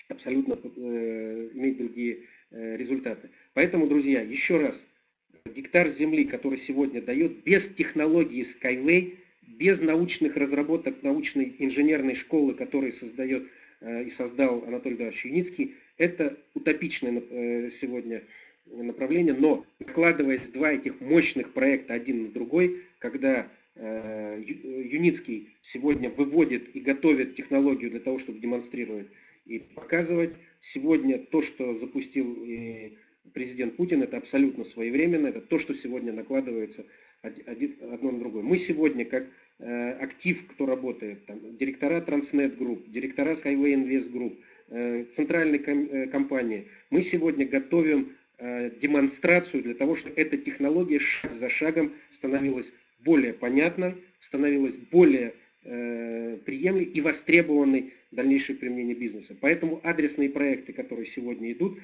абсолютно э, иметь другие э, результаты. Поэтому, друзья, еще раз, гектар земли, который сегодня дает, без технологии Skyway, без научных разработок научной инженерной школы, которую создает э, и создал Анатолий Юрьевич Юницкий, это утопичное э, сегодня направление, но накладываясь два этих мощных проекта один на другой, когда э, Юницкий сегодня выводит и готовит технологию для того, чтобы демонстрировать и показывать. Сегодня то, что запустил и президент Путин, это абсолютно своевременно, это то, что сегодня накладывается одно на другое. Мы сегодня, как актив, кто работает, там, директора Transnet Group, директора Skyway Invest Group, центральной компании, мы сегодня готовим демонстрацию для того, чтобы эта технология шаг за шагом становилась более понятной, становилась более приемлемой и востребованной в дальнейшем применении бизнеса. Поэтому адресные проекты, которые сегодня идут,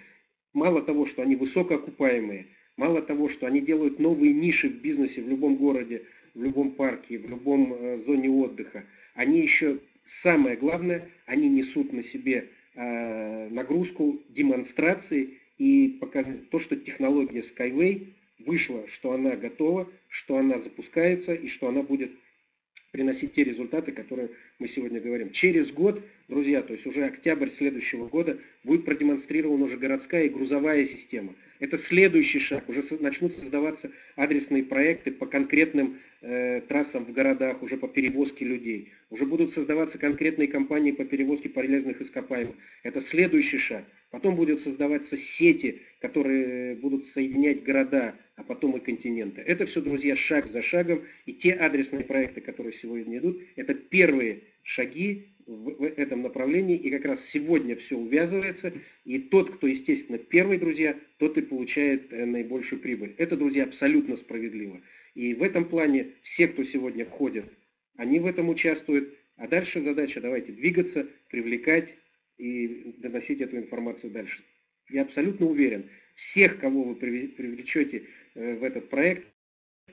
мало того, что они высокоокупаемые, мало того, что они делают новые ниши в бизнесе в любом городе, в любом парке, в любом зоне отдыха, они еще, самое главное, они несут на себе нагрузку демонстрации и показать то, что технология Skyway вышла, что она готова, что она запускается и что она будет приносить те результаты, которые мы сегодня говорим. Через год, друзья, то есть уже октябрь следующего года, будет продемонстрирована уже городская и грузовая система. Это следующий шаг. Уже начнут создаваться адресные проекты по конкретным э, трассам в городах, уже по перевозке людей. Уже будут создаваться конкретные компании по перевозке полезных ископаемых. Это следующий шаг. Потом будут создаваться сети, которые будут соединять города, а потом и континенты. Это все, друзья, шаг за шагом. И те адресные проекты, которые сегодня идут, это первые шаги в этом направлении. И как раз сегодня все увязывается. И тот, кто, естественно, первый, друзья, тот и получает наибольшую прибыль. Это, друзья, абсолютно справедливо. И в этом плане все, кто сегодня входит, они в этом участвуют. А дальше задача, давайте двигаться, привлекать и доносить эту информацию дальше. Я абсолютно уверен, всех, кого вы привлечете в этот проект,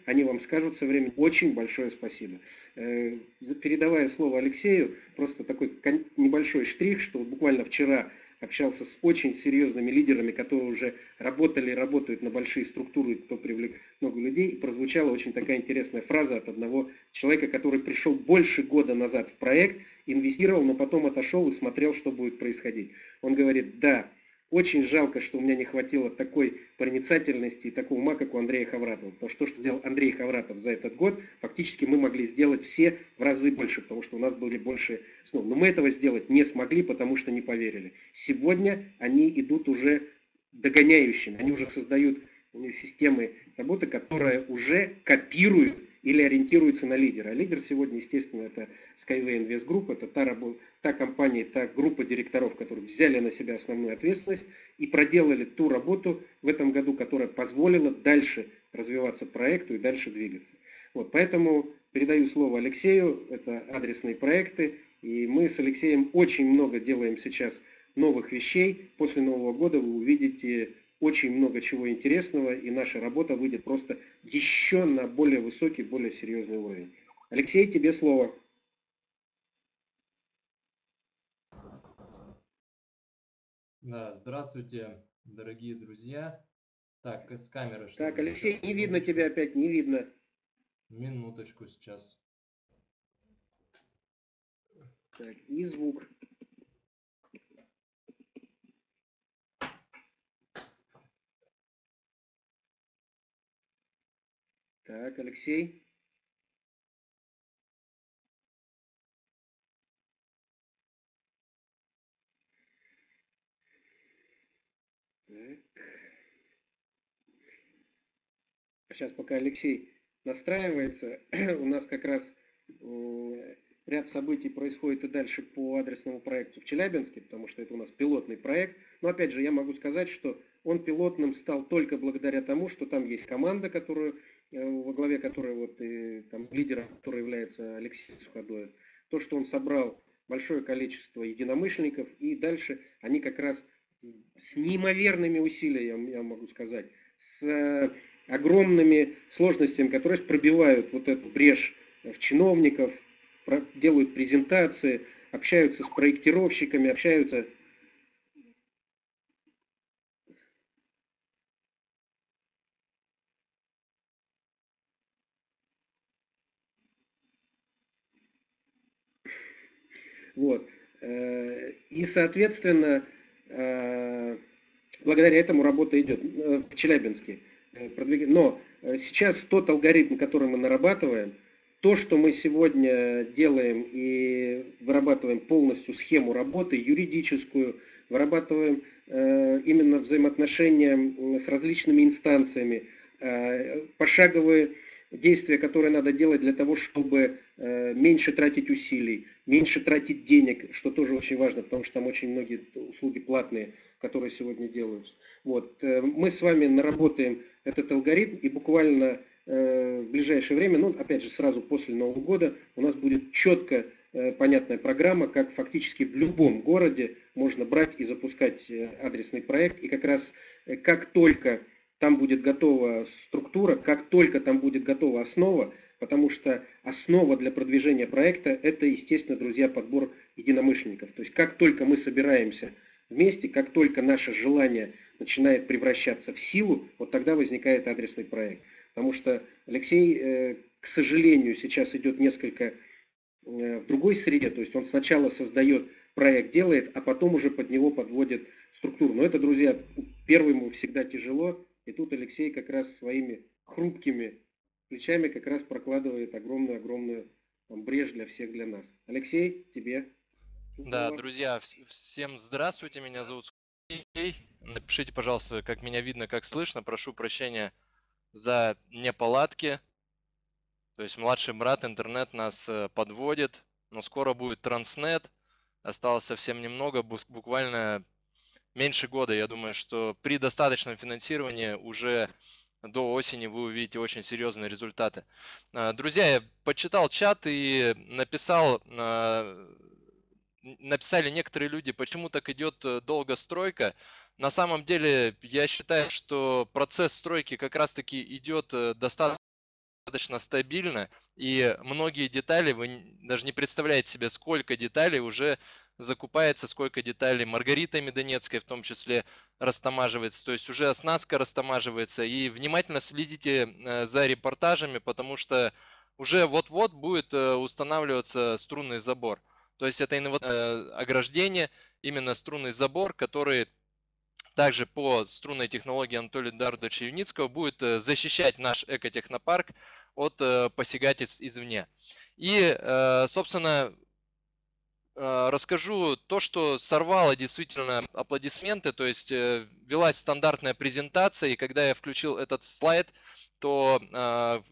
они вам скажут со временем очень большое спасибо. Передавая слово Алексею, просто такой небольшой штрих, что буквально вчера общался с очень серьезными лидерами, которые уже работали и работают на большие структуры, кто привлек много людей. И прозвучала очень такая интересная фраза от одного человека, который пришел больше года назад в проект, инвестировал, но потом отошел и смотрел, что будет происходить. Он говорит: да, очень жалко, что у меня не хватило такой проницательности и такого ума, как у Андрея Ховратова. Потому что то, что сделал Андрей Ховратов за этот год, фактически мы могли сделать все в разы больше, потому что у нас были больше основ. Но мы этого сделать не смогли, потому что не поверили. Сегодня они идут уже догоняющими. Они уже создают системы работы, которые уже копируют или ориентируется на лидера. А лидер сегодня, естественно, это Skyway Invest Group, это та, та компания, та группа директоров, которые взяли на себя основную ответственность и проделали ту работу в этом году, которая позволила дальше развиваться проекту и дальше двигаться. Вот, поэтому передаю слово Алексею, это адресные проекты, и мы с Алексеем очень много делаем сейчас новых вещей. После Нового года вы увидите очень много чего интересного, и наша работа выйдет просто еще на более высокий, более серьезный уровень. Алексей, тебе слово. Да, здравствуйте, дорогие друзья. Так, с камеры. Так, Алексей, не видно тебя опять, не видно. Минуточку сейчас. Так, и звук. Так, Алексей. Так. Сейчас, пока Алексей настраивается, у нас как раз ряд событий происходит и дальше по адресному проекту в Челябинске, потому что это у нас пилотный проект. Но опять же, я могу сказать, что он пилотным стал только благодаря тому, что там есть команда, которую... во главе которой вот и, там, лидером, который является Алексей Суходой, то, что он собрал большое количество единомышленников, и дальше они как раз с неимоверными усилиями, я могу сказать, с огромными сложностями, которые пробивают вот эту брешь в чиновников, делают презентации, общаются с проектировщиками, общаются... Вот. И, соответственно, благодаря этому работа идет в Челябинске. Но сейчас тот алгоритм, который мы нарабатываем, то, что мы сегодня делаем и вырабатываем полностью схему работы, юридическую, вырабатываем именно взаимоотношения с различными инстанциями, пошаговые действия, которые надо делать для того, чтобы меньше тратить усилий, меньше тратить денег, что тоже очень важно, потому что там очень многие услуги платные, которые сегодня делаются. Вот. Мы с вами наработаем этот алгоритм, и буквально в ближайшее время, ну опять же сразу после Нового года, у нас будет четко понятная программа, как фактически в любом городе можно брать и запускать адресный проект. И как раз как только там будет готова структура, как только там будет готова основа, потому что основа для продвижения проекта – это, естественно, друзья, подбор единомышленников. То есть как только мы собираемся вместе, как только наше желание начинает превращаться в силу, вот тогда возникает адресный проект. Потому что Алексей, к сожалению, сейчас идет несколько в другой среде, то есть он сначала создает проект, делает, а потом уже под него подводит структуру. Но это, друзья, первому всегда тяжело, и тут Алексей как раз своими хрупкими плечами как раз прокладывает огромную-огромную брешь для всех, для нас. Алексей, тебе. Да, друзья, всем здравствуйте, меня зовут Алексей. Напишите, пожалуйста, как меня видно, как слышно, прошу прощения за неполадки. То есть младший брат интернет нас подводит, но скоро будет Транснет. Осталось совсем немного, буквально меньше года. Я думаю, что при достаточном финансировании уже до осени вы увидите очень серьезные результаты. Друзья, я почитал чат и написал, написали некоторые люди, почему так идет долго стройка. На самом деле, я считаю, что процесс стройки как раз-таки идет достаточно... достаточно стабильно, и многие детали, вы даже не представляете себе, сколько деталей уже закупается, сколько деталей Маргарита Медонецкая в том числе растамаживается, то есть уже оснастка растамаживается, и внимательно следите за репортажами, потому что уже вот-вот будет устанавливаться струнный забор, то есть это ограждение, именно струнный забор, который также по струнной технологии Анатолия Эдуардовича Юницкого будет защищать наш экотехнопарк от посягательств извне. И, собственно, расскажу то, что сорвало действительно аплодисменты, то есть велась стандартная презентация, и когда я включил этот слайд, то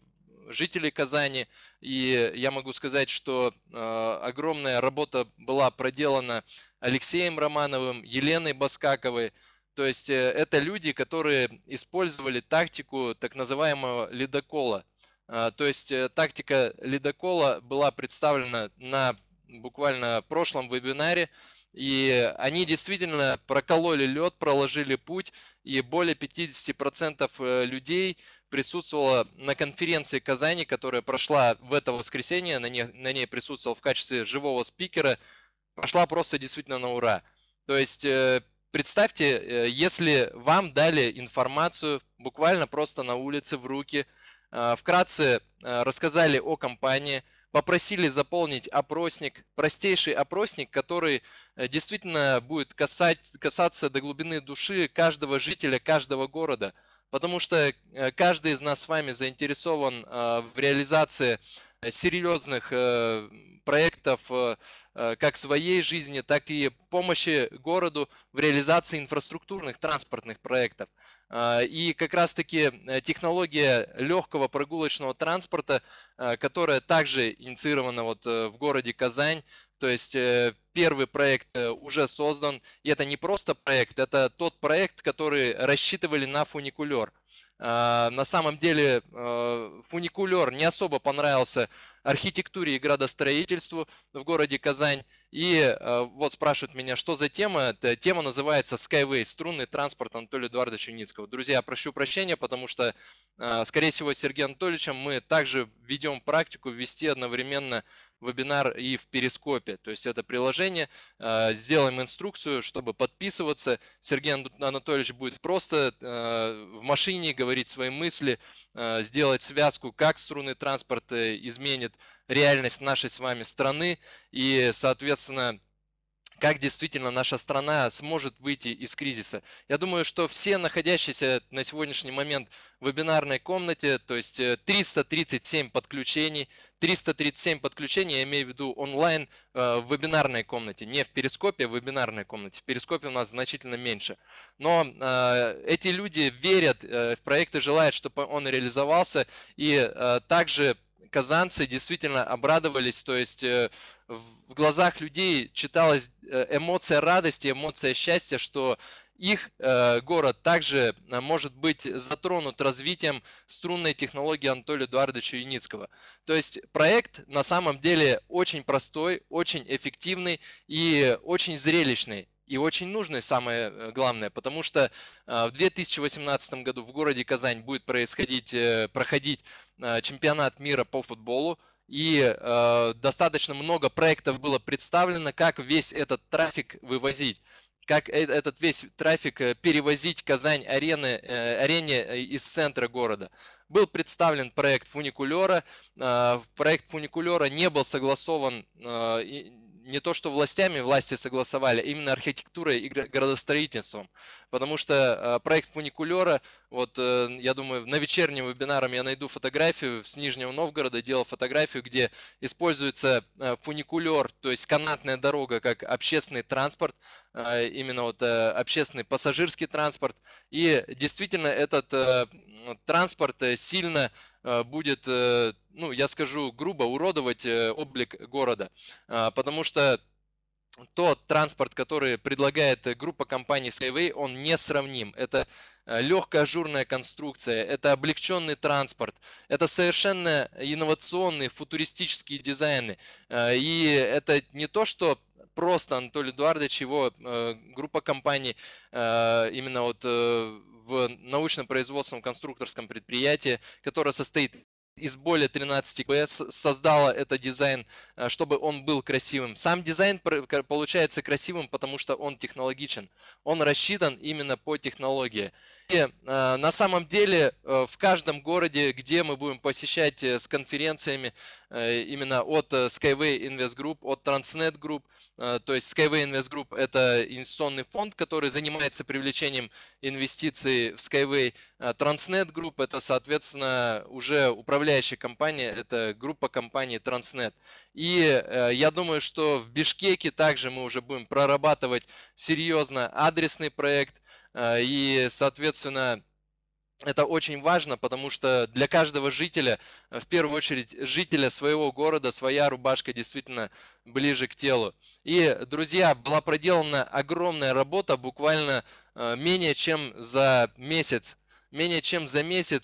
жители Казани, и я могу сказать, что э, огромная работа была проделана Алексеем Романовым, Еленой Баскаковой, то есть э, это люди, которые использовали тактику так называемого ледокола, э, то есть э, тактика ледокола была представлена на буквально прошлом вебинаре, и они действительно прокололи лед, проложили путь, и более пятидесяти процентов людей присутствовало на конференции Казани, которая прошла в это воскресенье, на ней, на ней присутствовал в качестве живого спикера, прошла просто действительно на ура. То есть представьте, если вам дали информацию буквально просто на улице в руки, вкратце рассказали о компании, попросили заполнить опросник, простейший опросник, который действительно будет касать, касаться до глубины души каждого жителя, каждого города. Потому что каждый из нас с вами заинтересован в реализации серьезных проектов как своей жизни, так и помощи городу в реализации инфраструктурных транспортных проектов. И как раз-таки технология легкого прогулочного транспорта, которая также инициирована вот в городе Казань, то есть первый проект уже создан, и это не просто проект, это тот проект, который рассчитывали на фуникулер. На самом деле фуникулер не особо понравился архитектуре и градостроительству в городе Казань. И вот спрашивают меня, что за тема. Эта тема называется Skyway, струнный транспорт Анатолия Эдуардовича Юницкого. Друзья, прошу прощения, потому что, скорее всего, с Сергеем Анатольевичем мы также ведем практику вести одновременно вебинар и в Перископе. То есть это приложение. Сделаем инструкцию, чтобы подписываться. Сергей Анатольевич будет просто в машине говорить свои мысли, сделать связку, как струнный транспорт изменит реальность нашей с вами страны, и, соответственно, как действительно наша страна сможет выйти из кризиса. Я думаю, что все находящиеся на сегодняшний момент в вебинарной комнате, то есть триста тридцать семь подключений, триста тридцать семь подключений, я имею в виду онлайн в вебинарной комнате, не в перископе, а в вебинарной комнате. В перископе у нас значительно меньше. Но эти люди верят в проект и желают, чтобы он реализовался, и также казанцы действительно обрадовались, то есть в глазах людей читалась эмоция радости, эмоция счастья, что их город также может быть затронут развитием струнной технологии Анатолия Эдуардовича Юницкого. То есть проект на самом деле очень простой, очень эффективный и очень зрелищный. И очень нужный, самое главное, потому что в две тысячи восемнадцатом году в городе Казань будет происходить, проходить чемпионат мира по футболу. И э, достаточно много проектов было представлено, как весь этот трафик вывозить, как этот весь трафик перевозить Казань-арене, арене из центра города. Был представлен проект фуникулера. Проект фуникулера не был согласован не то что властями, власти согласовали, именно архитектурой и градостроительством. Потому что проект фуникулера, вот я думаю, на вечернем вебинаре я найду фотографию с Нижнего Новгорода, делал фотографию, где используется фуникулер, то есть канатная дорога, как общественный транспорт, именно вот общественный пассажирский транспорт. И действительно этот транспорт сильно будет, ну, я скажу грубо, уродовать облик города, потому что тот транспорт, который предлагает группа компаний Skyway, он несравним. Это легкая ажурная конструкция, это облегченный транспорт, это совершенно инновационные футуристические дизайны. И это не то, что просто Анатолий Эдуардович, его группа компаний именно вот в научно-производственном конструкторском предприятии, которое состоит из более тринадцати КБС, создала этот дизайн, чтобы он был красивым. Сам дизайн получается красивым, потому что он технологичен. Он рассчитан именно по технологии. И э, на самом деле э, в каждом городе, где мы будем посещать э, с конференциями, э, именно от э, Skyway Invest Group, от Transnet Group, э, то есть Skyway Invest Group — это инвестиционный фонд, который занимается привлечением инвестиций в Skyway. Э, Transnet Group — это, соответственно, уже управляющая компания, это группа компаний Транснет. И э, я думаю, что в Бишкеке также мы уже будем прорабатывать серьезно адресный проект, э, и, соответственно, это очень важно, потому что для каждого жителя, в первую очередь жителя своего города, своя рубашка действительно ближе к телу. И, друзья, была проделана огромная работа, буквально э, менее чем за месяц. Менее чем за месяц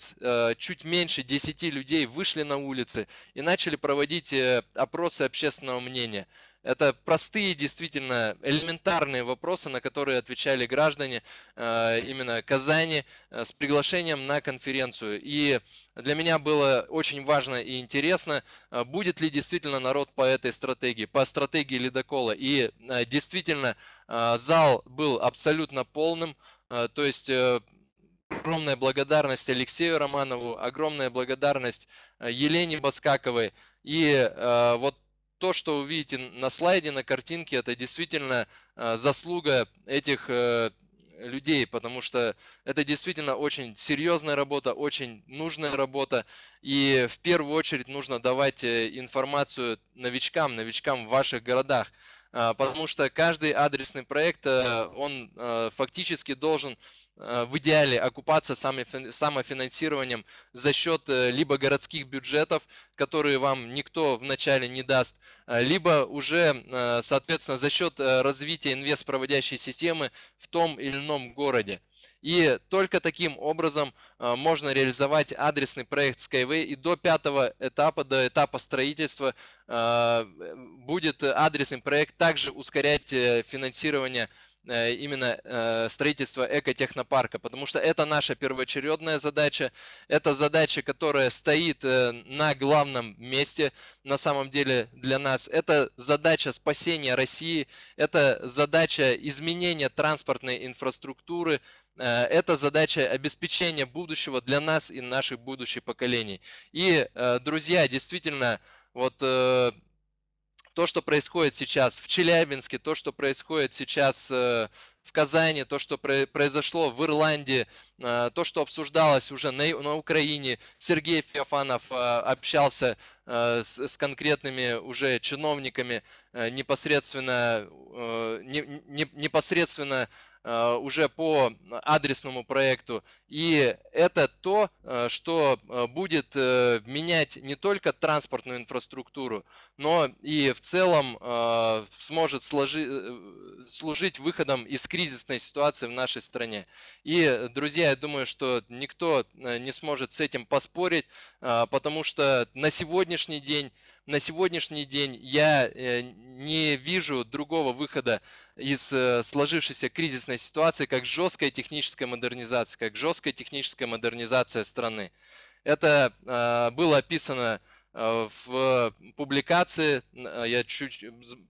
чуть меньше десяти людей вышли на улицы и начали проводить опросы общественного мнения. Это простые, действительно, элементарные вопросы, на которые отвечали граждане именно Казани с приглашением на конференцию. И для меня было очень важно и интересно, будет ли действительно народ по этой стратегии, по стратегии ледокола. И действительно, зал был абсолютно полным, то есть... Огромная благодарность Алексею Романову, огромная благодарность Елене Баскаковой. И э, вот то, что вы видите на слайде, на картинке, это действительно э, заслуга этих э, людей, потому что это действительно очень серьезная работа, очень нужная работа. И в первую очередь нужно давать информацию новичкам, новичкам в ваших городах. Потому что каждый адресный проект, он фактически должен в идеале окупаться самофинансированием за счет либо городских бюджетов, которые вам никто вначале не даст, либо уже, соответственно, за счет развития инвестпроводящей системы в том или ином городе. И только таким образом можно реализовать адресный проект Skyway. И до пятого этапа, до этапа строительства, будет адресный проект также ускорять финансирование именно строительства экотехнопарка. Потому что это наша первоочередная задача. Это задача, которая стоит на главном месте на самом деле для нас. Это задача спасения России. Это задача изменения транспортной инфраструктуры. Это задача обеспечения будущего для нас и наших будущих поколений. И, друзья, действительно, вот... то, что происходит сейчас в Челябинске, то, что происходит сейчас в Казани, то, что произошло в Ирландии, то, что обсуждалось уже на Украине. Сергей Феофанов общался с конкретными уже чиновниками, непосредственно, непосредственно уже по адресному проекту. И это то, что будет менять не только транспортную инфраструктуру, но и в целом сможет служить выходом из кризисной ситуации в нашей стране. И, друзья, я думаю, что никто не сможет с этим поспорить, потому что на сегодняшний день, на сегодняшний день я не вижу другого выхода из сложившейся кризисной ситуации, как жесткая техническая модернизация, как жесткая техническая модернизация страны. Это было описано в публикации, я чуть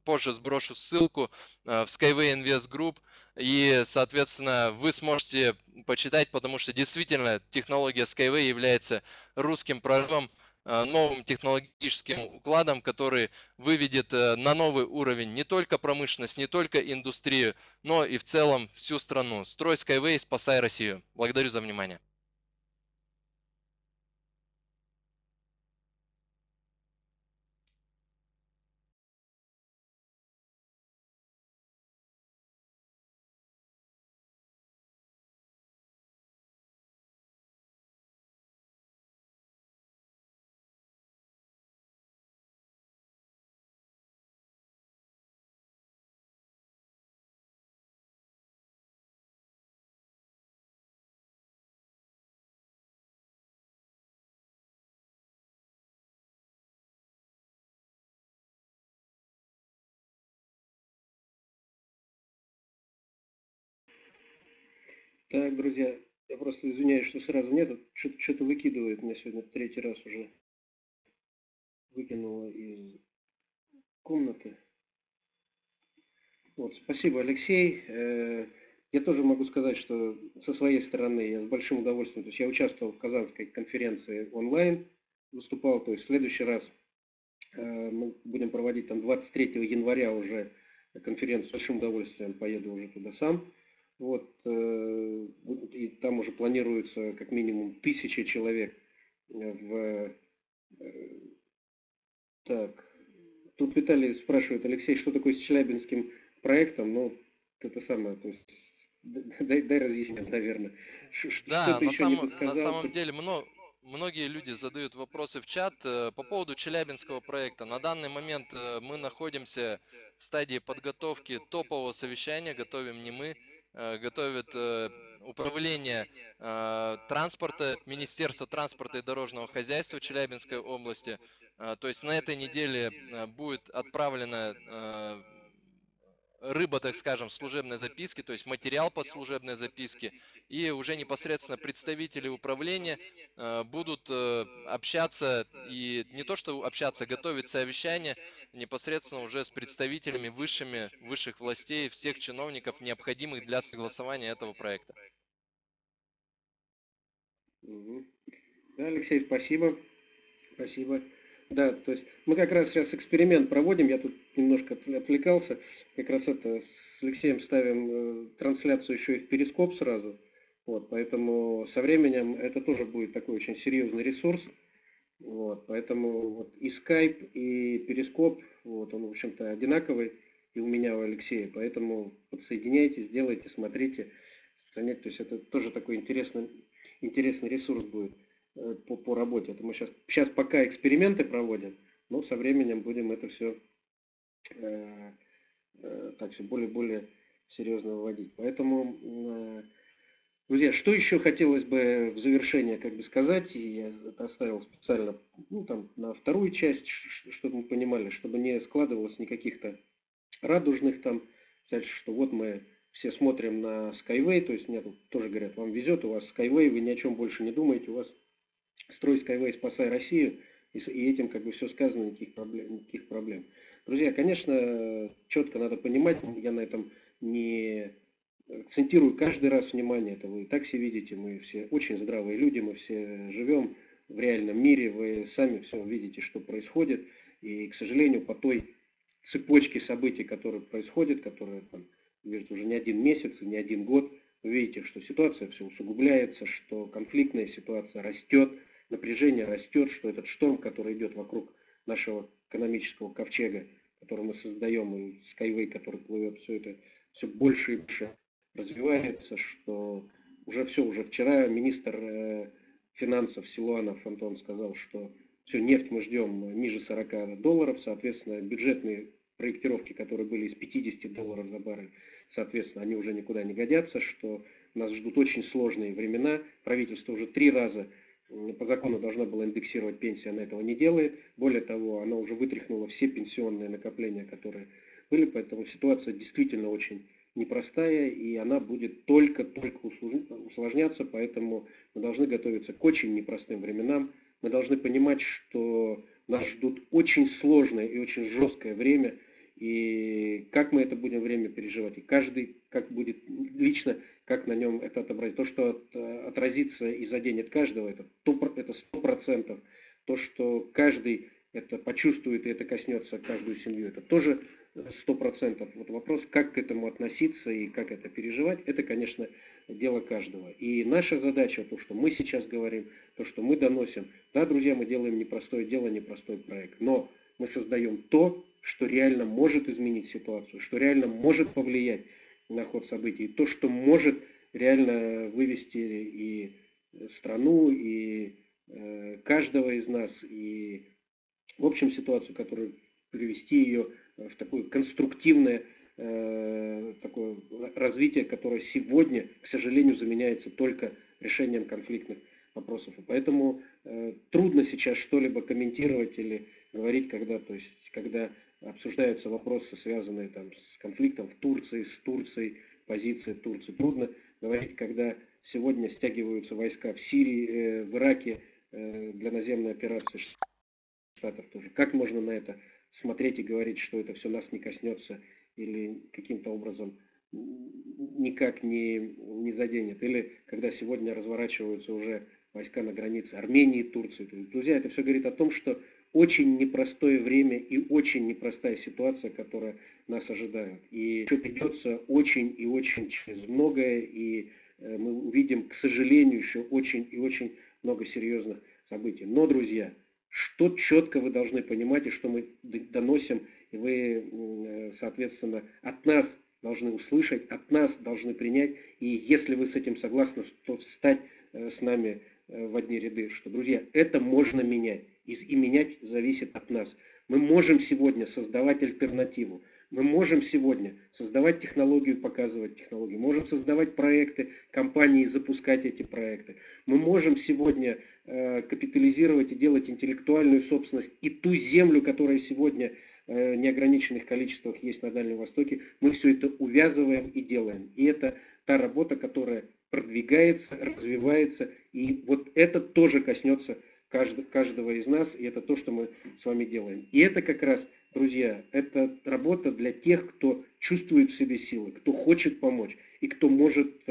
позже сброшу ссылку, в Skyway Invest Group, и, соответственно, вы сможете почитать, потому что действительно технология Skyway является русским прорывом, новым технологическим укладом, который выведет на новый уровень не только промышленность, не только индустрию, но и в целом всю страну. Строй Skyway, спасай Россию. Благодарю за внимание. Так, друзья, я просто извиняюсь, что сразу нету, что-то выкидывает меня сегодня, третий раз уже выкинуло из комнаты. Вот, спасибо, Алексей. Я тоже могу сказать, что со своей стороны я с большим удовольствием, то есть я участвовал в Казанской конференции онлайн, выступал, то есть в следующий раз мы будем проводить там двадцать третьего января уже конференцию, с большим удовольствием поеду уже туда сам. Вот, и там уже планируется как минимум тысяча человек. В... Так, тут Виталий спрашивает, Алексей, что такое с челябинским проектом? Ну, это самое, то есть, дай, дай разъяснять, наверное. Да, на, сам, на самом деле много... Многие люди задают вопросы в чат по поводу челябинского проекта. На данный момент мы находимся в стадии подготовки топового совещания, готовим не мы, готовит управление транспорта, Министерство транспорта и дорожного хозяйства Челябинской области. То есть на этой неделе будет отправлена рыба, так скажем, служебной записки, то есть материал по служебной записке, и уже непосредственно представители управления будут общаться, и не то что общаться, готовить совещание непосредственно уже с представителями высшими, высших властей, всех чиновников, необходимых для согласования этого проекта. Да, Алексей, спасибо. Спасибо. Да, то есть мы как раз сейчас эксперимент проводим, я тут немножко отвлекался, как раз это с Алексеем ставим э, трансляцию еще и в перископ сразу, вот, поэтому со временем это тоже будет такой очень серьезный ресурс, вот, поэтому вот и скайп, и перископ, вот, он в общем-то одинаковый и у меня, у Алексея, поэтому подсоединяйтесь, делайте, смотрите, то есть это тоже такой интересный, интересный ресурс будет. По, по работе. Это мы сейчас, сейчас пока эксперименты проводим, но со временем будем это все, э, э, так, все более-более серьезно выводить. Поэтому, э, друзья, что еще хотелось бы в завершение как бы сказать, и я это оставил специально, ну, там, на вторую часть, чтобы мы понимали, чтобы не складывалось никаких-то радужных там, что вот мы все смотрим на Skyway, то есть мне тут тоже говорят, вам везет, у вас Skyway, вы ни о чем больше не думаете, у вас «Строй Skyway, спасай Россию», и этим как бы все сказано, никаких проблем, никаких проблем. Друзья, конечно, четко надо понимать, я на этом не акцентирую каждый раз внимание, это вы и так все видите, мы все очень здравые люди, мы все живем в реальном мире, вы сами все видите, что происходит, и, к сожалению, по той цепочки событий, которые происходят, которые там, уже не один месяц, не один год, вы видите, что ситуация все усугубляется, что конфликтная ситуация растет, напряжение растет, что этот шторм, который идет вокруг нашего экономического ковчега, который мы создаем, и Skyway, который плывет, все это все больше и больше развивается, что уже все, уже вчера министр финансов Силуанов Антон сказал, что все, нефть мы ждем ниже сорока долларов, соответственно, бюджетные проектировки, которые были из пятидесяти долларов за баррель, соответственно, они уже никуда не годятся, что нас ждут очень сложные времена. Правительство уже три раза по закону должно было индексировать пенсии, оно этого не делает. Более того, оно уже вытряхнуло все пенсионные накопления, которые были, поэтому ситуация действительно очень непростая, и она будет только-только усложняться, поэтому мы должны готовиться к очень непростым временам. Мы должны понимать, что нас ждут очень сложное и очень жесткое время, и как мы это будем время переживать, и каждый как будет лично, как на нем это отобразить. То, что отразится и заденет каждого, это сто процентов. То, что каждый это почувствует, и это коснется каждую семью, это тоже сто процентов. Вот вопрос, как к этому относиться и как это переживать, это, конечно, дело каждого. И наша задача, то, что мы сейчас говорим, то, что мы доносим, да, друзья, мы делаем непростое дело, непростой проект, но мы создаем то, что реально может изменить ситуацию, что реально может повлиять на ход событий, то, что может реально вывести и страну, и э, каждого из нас, и в общем ситуацию, которую привести ее в такое конструктивное э, такое развитие, которое сегодня, к сожалению, заменяется только решением конфликтных вопросов. И поэтому э, трудно сейчас что-либо комментировать или говорить, когда, то есть, когда обсуждаются вопросы, связанные там, с конфликтом в Турции, с Турцией, позиция Турции. Трудно говорить, когда сегодня стягиваются войска в Сирии, э, в Ираке э, для наземной операции Штатов тоже. Как можно на это смотреть и говорить, что это все нас не коснется или каким-то образом никак не, не заденет? Или когда сегодня разворачиваются уже войска на границе Армении и Турции. Друзья, это все говорит о том, что очень непростое время и очень непростая ситуация, которая нас ожидает. И еще придется очень и очень через многое, и мы увидим, к сожалению, еще очень и очень много серьезных событий. Но, друзья, что четко вы должны понимать и что мы доносим, и вы, соответственно, от нас должны услышать, от нас должны принять, и если вы с этим согласны, то встать с нами в одни ряды, что, друзья, это можно менять. И менять зависит от нас. Мы можем сегодня создавать альтернативу. Мы можем сегодня создавать технологию, показывать технологию. Можем создавать проекты, компании, запускать эти проекты. Мы можем сегодня э, капитализировать и делать интеллектуальную собственность. И ту землю, которая сегодня э, в неограниченных количествах есть на Дальнем Востоке, мы все это увязываем и делаем. И это та работа, которая продвигается, развивается. И вот это тоже коснется каждого из нас, и это то, что мы с вами делаем. И это как раз, друзья, это работа для тех, кто чувствует в себе силы, кто хочет помочь и кто может,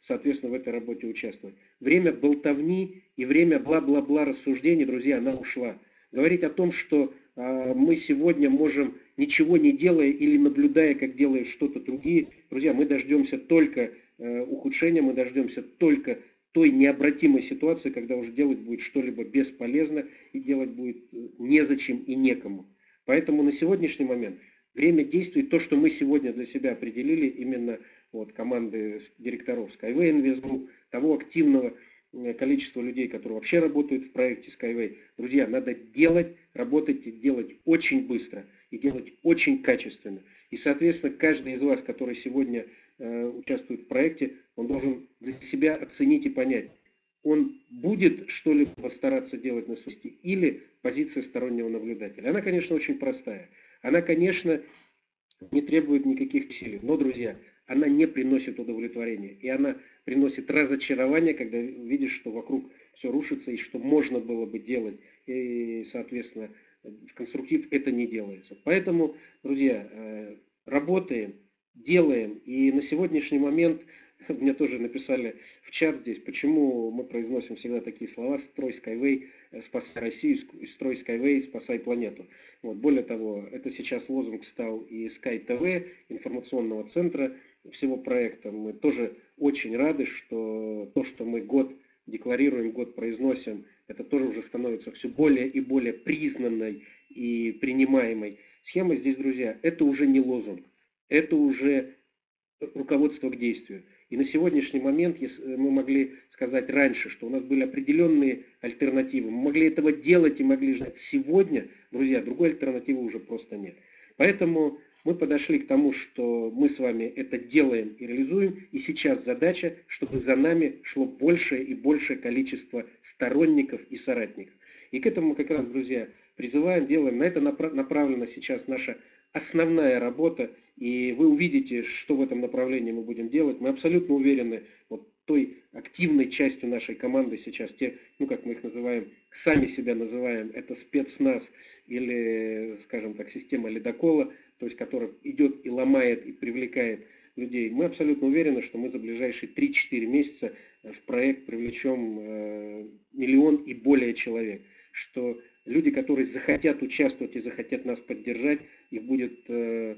соответственно, в этой работе участвовать. Время болтовни и время бла-бла-бла рассуждений, друзья, она ушла. Говорить о том, что мы сегодня можем, ничего не делая или наблюдая, как делают что-то другие, друзья, мы дождемся только ухудшения, мы дождемся только той необратимой ситуации, когда уже делать будет что-либо бесполезно и делать будет незачем и некому. Поэтому на сегодняшний момент время действий, то, что мы сегодня для себя определили, именно вот, команды директоров Skyway Invest Group, того активного количества людей, которые вообще работают в проекте Skyway. Друзья, надо делать, работать и делать очень быстро и делать очень качественно. И, соответственно, каждый из вас, который сегодня участвует в проекте, он должен для себя оценить и понять, он будет что-либо стараться делать на совести или позиция стороннего наблюдателя. Она, конечно, очень простая. Она, конечно, не требует никаких усилий. Но, друзья, она не приносит удовлетворения. И она приносит разочарование, когда видишь, что вокруг все рушится и что можно было бы делать. И, соответственно, в конструктив это не делается. Поэтому, друзья, работаем, делаем. И на сегодняшний момент Мне тоже написали в чат здесь, почему мы произносим всегда такие слова: «Строй Skyway, спасай Россию», «Строй Skyway, спасай планету». Вот. Более того, это сейчас лозунг стал и Sky ти ви, информационного центра всего проекта. Мы тоже очень рады, что то, что мы год декларируем, год произносим, это тоже уже становится все более и более признанной и принимаемой схемой. Здесь, друзья, это уже не лозунг, это уже руководство к действию. И на сегодняшний момент, если мы могли сказать раньше, что у нас были определенные альтернативы, мы могли этого делать и могли ждать. Сегодня, друзья, другой альтернативы уже просто нет. Поэтому мы подошли к тому, что мы с вами это делаем и реализуем. И сейчас задача, чтобы за нами шло большее и большее количество сторонников и соратников. И к этому мы как раз, друзья, призываем, делаем. На это направлена сейчас наша основная работа, и вы увидите, что в этом направлении мы будем делать. Мы абсолютно уверены, вот той активной частью нашей команды сейчас, те, ну как мы их называем, сами себя называем, это спецназ или, скажем так, система ледокола, то есть которая идет и ломает, и привлекает людей. Мы абсолютно уверены, что мы за ближайшие три-четыре месяца в проект привлечем э, миллион и более человек, что люди, которые захотят участвовать и захотят нас поддержать, их будет э,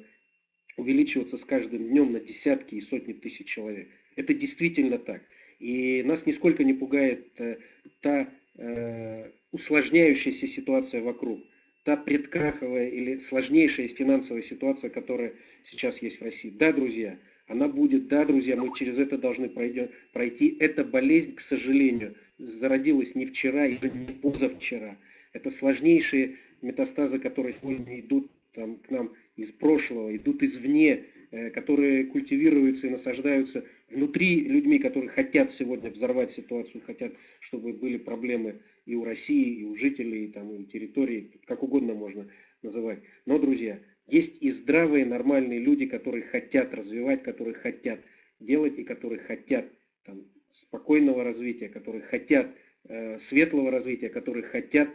увеличиваться с каждым днем на десятки и сотни тысяч человек. Это действительно так. И нас нисколько не пугает э, та э, усложняющаяся ситуация вокруг, та предкраховая или сложнейшая финансовая ситуация, которая сейчас есть в России. Да, друзья, она будет, да, друзья, мы через это должны пройдем, пройти. Эта болезнь, к сожалению, зародилась не вчера и не позавчера. Это сложнейшие метастазы, которые сегодня идут там, к нам из прошлого, идут извне, э, которые культивируются и насаждаются внутри людьми, которые хотят сегодня взорвать ситуацию, хотят, чтобы были проблемы и у России, и у жителей, и, там, и у территории, как угодно можно называть. Но, друзья, есть и здравые, нормальные люди, которые хотят развивать, которые хотят делать и которые хотят там, спокойного развития, которые хотят э, светлого развития, которые хотят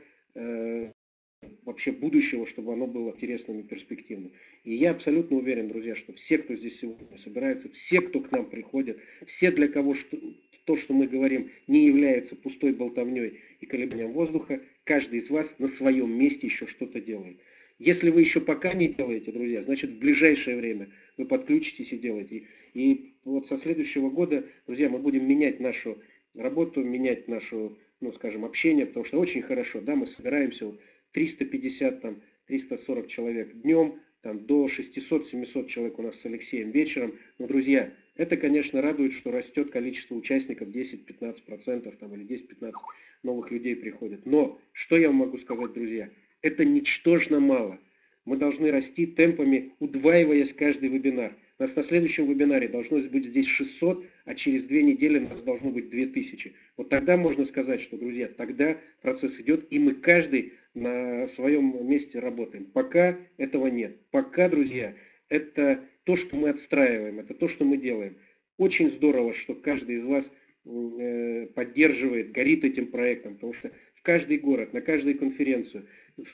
вообще будущего, чтобы оно было интересным и перспективным. И я абсолютно уверен, друзья, что все, кто здесь сегодня собирается, все, кто к нам приходит, все, для кого что, то, что мы говорим, не является пустой болтовней и колебанием воздуха, каждый из вас на своем месте еще что-то делает. Если вы еще пока не делаете, друзья, значит, в ближайшее время вы подключитесь и делаете. И вот со следующего года, друзья, мы будем менять нашу работу, менять нашу, ну, скажем, общение, потому что очень хорошо, да, мы собираемся вот триста пятьдесят, там, триста сорок человек днем, там, до шестисот-семисот человек у нас с Алексеем вечером. Но, друзья, это, конечно, радует, что растет количество участников, десять-пятнадцать процентов, там, или десять-пятнадцать новых людей приходят. Но, что я могу сказать, друзья, это ничтожно мало. Мы должны расти темпами, удваиваясь каждый вебинар. У нас на следующем вебинаре должно быть здесь шестьсот, а через две недели у нас должно быть две тысячи. Вот тогда можно сказать, что, друзья, тогда процесс идет, и мы каждый на своем месте работаем. Пока этого нет. Пока, друзья, это то, что мы отстраиваем, это то, что мы делаем. Очень здорово, что каждый из вас поддерживает, горит этим проектом, потому что в каждый город, на каждую конференцию,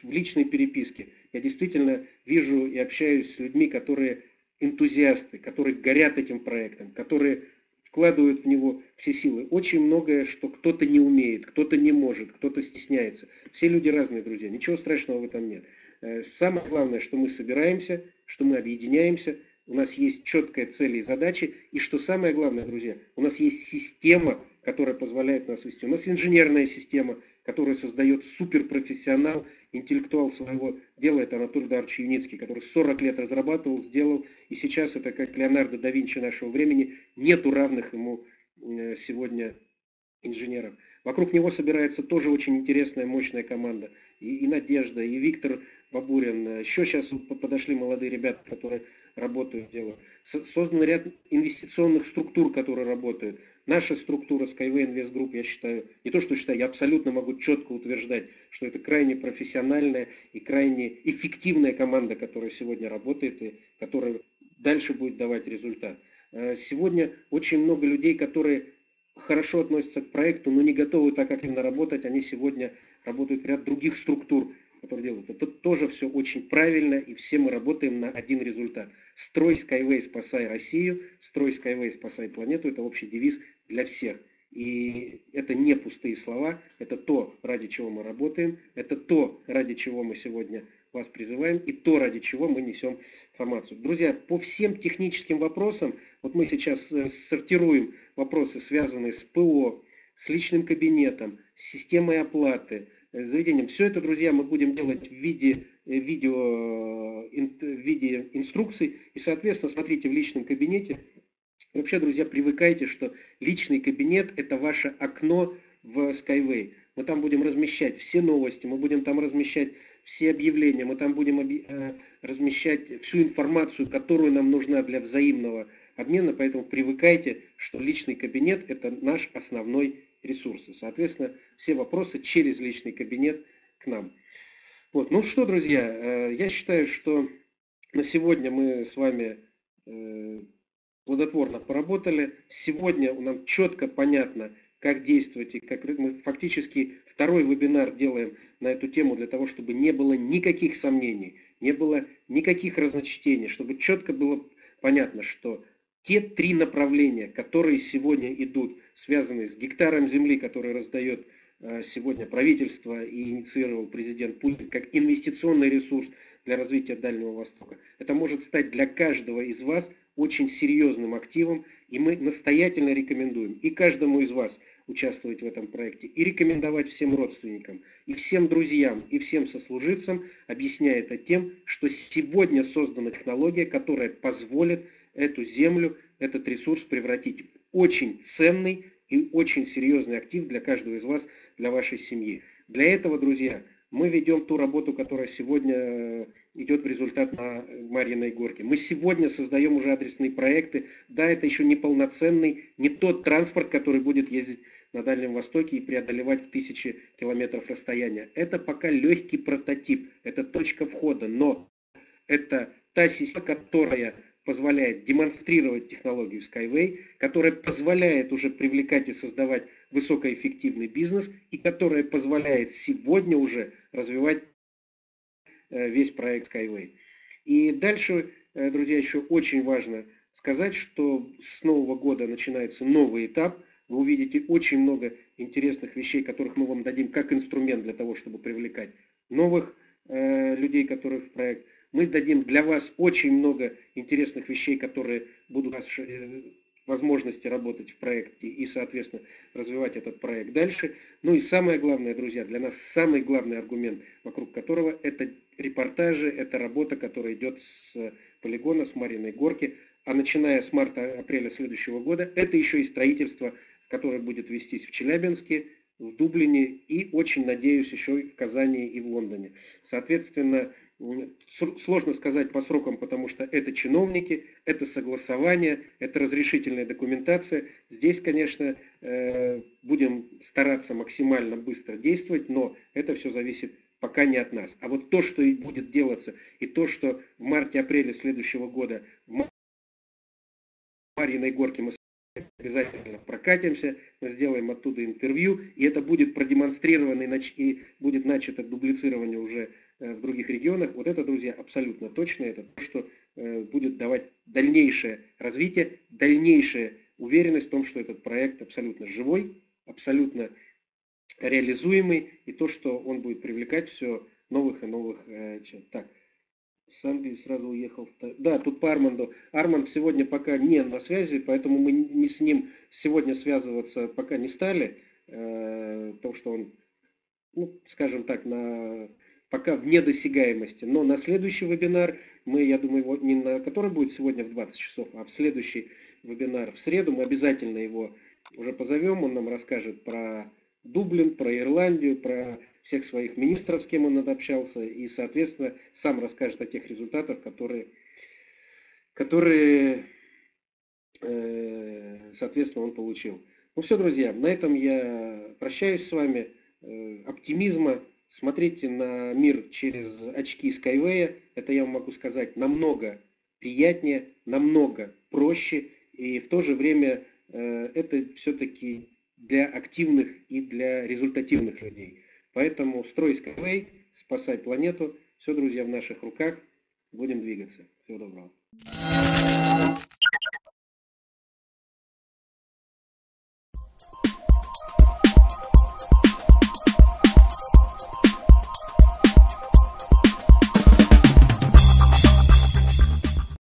в личной переписке я действительно вижу и общаюсь с людьми, которые энтузиасты, которые горят этим проектом, которые вкладывают в него все силы. Очень многое, что кто-то не умеет, кто-то не может, кто-то стесняется. Все люди разные, друзья, ничего страшного в этом нет. Самое главное, что мы собираемся, что мы объединяемся, у нас есть четкая цель и задачи, и что самое главное, друзья, у нас есть система, которая позволяет нас вести. У нас инженерная система, которую создает суперпрофессионал, интеллектуал своего дела, это Анатолий Дарович Юницкий, который сорок лет разрабатывал, сделал, и сейчас это как Леонардо да Винчи нашего времени, нету равных ему сегодня инженеров. Вокруг него собирается тоже очень интересная, мощная команда. И, и Надежда, и Виктор Бабурин, еще сейчас подошли молодые ребята, которые работают, делают. Создан ряд инвестиционных структур, которые работают. Наша структура Skyway Invest Group, я считаю, не то что считаю, я абсолютно могу четко утверждать, что это крайне профессиональная и крайне эффективная команда, которая сегодня работает и которая дальше будет давать результат. Сегодня очень много людей, которые хорошо относятся к проекту, но не готовы так активно работать, они сегодня работают в ряд других структур, которые делают. Это тоже все очень правильно, и все мы работаем на один результат. Строй Skyway, спасай Россию, строй Skyway, спасай планету. Это общий девиз для всех. И это не пустые слова, это то, ради чего мы работаем, это то, ради чего мы сегодня вас призываем, и то, ради чего мы несем информацию. Друзья, по всем техническим вопросам, вот мы сейчас сортируем вопросы, связанные с ПО, с личным кабинетом, с системой оплаты, с заведением. Все это, друзья, мы будем делать в виде, видео, в виде инструкций, и, соответственно, смотрите в личном кабинете. Вообще, друзья, привыкайте, что личный кабинет – это ваше окно в Skyway. Мы там будем размещать все новости, мы будем там размещать все объявления, мы там будем размещать всю информацию, которую нам нужна для взаимного обмена. Поэтому привыкайте, что личный кабинет – это наш основной ресурс. И, соответственно, все вопросы через личный кабинет к нам. Вот. Ну что, друзья, я считаю, что на сегодня мы с вами плодотворно поработали. Сегодня нам четко понятно, как действовать, и как мы фактически второй вебинар делаем на эту тему для того, чтобы не было никаких сомнений, не было никаких разночтений, чтобы четко было понятно, что те три направления, которые сегодня идут, связанные с гектаром земли, который раздает сегодня правительство и инициировал президент Путин как инвестиционный ресурс для развития Дальнего Востока, это может стать для каждого из вас очень серьезным активом, и мы настоятельно рекомендуем и каждому из вас участвовать в этом проекте, и рекомендовать всем родственникам, и всем друзьям, и всем сослуживцам, объясняя это тем, что сегодня создана технология, которая позволит эту землю, этот ресурс превратить в очень ценный и очень серьезный актив для каждого из вас, для вашей семьи. Для этого, друзья, мы ведем ту работу, которая сегодня идет в результат на Марьиной Горке. Мы сегодня создаем уже адресные проекты. Да, это еще не полноценный, не тот транспорт, который будет ездить на Дальнем Востоке и преодолевать в тысячи километров расстояния. Это пока легкий прототип, это точка входа, но это та система, которая позволяет демонстрировать технологию Skyway, которая позволяет уже привлекать и создавать высокоэффективный бизнес, и которая позволяет сегодня уже развивать весь проект Skyway. И дальше, друзья, еще очень важно сказать, что с нового года начинается новый этап. Вы увидите очень много интересных вещей, которых мы вам дадим как инструмент для того, чтобы привлекать новых людей, которые в проект. Мы дадим для вас очень много интересных вещей, которые будут возможности работать в проекте и, соответственно, развивать этот проект дальше. Ну и самое главное, друзья, для нас самый главный аргумент, вокруг которого это репортажи, это работа, которая идет с полигона, с Марьиной Горки. А начиная с марта-апреля следующего года, это еще и строительство, которое будет вестись в Челябинске, в Дублине и, очень надеюсь, еще и в Казани и в Лондоне. Соответственно, сложно сказать по срокам, потому что это чиновники, это согласование, это разрешительная документация. Здесь, конечно, будем стараться максимально быстро действовать, но это все зависит пока не от нас. А вот то, что и будет делаться, и то, что в марте-апреле следующего года в Марьиной Горке мы обязательно прокатимся, мы сделаем оттуда интервью, и это будет продемонстрировано и будет начато дублицирование уже в других регионах. Вот это, друзья, абсолютно точно, это то, что будет давать дальнейшее развитие, дальнейшая уверенность в том, что этот проект абсолютно живой, абсолютно реализуемый, и то, что он будет привлекать все новых и новых чем. Так. С Англии сразу уехал. Да, тут по Арманду. Арманд сегодня пока не на связи, поэтому мы не с ним сегодня связываться пока не стали. Потому что он, ну, скажем так, на... пока в недосягаемости. Но на следующий вебинар, мы, я думаю, его не на который будет сегодня в двадцать часов, а в следующий вебинар в среду, мы обязательно его уже позовем. Он нам расскажет про Дублин, про Ирландию, про всех своих министров, с кем он общался, и, соответственно, сам расскажет о тех результатах, которые, которые э, соответственно, он получил. Ну все, друзья, на этом я прощаюсь с вами. Э, оптимизма. Смотрите на мир через очки Skyway. Это, я вам могу сказать, намного приятнее, намного проще, и в то же время э, это все-таки для активных и для результативных людей. Поэтому строй Skyway, спасай планету. Все, друзья, в наших руках. Будем двигаться. Всего доброго.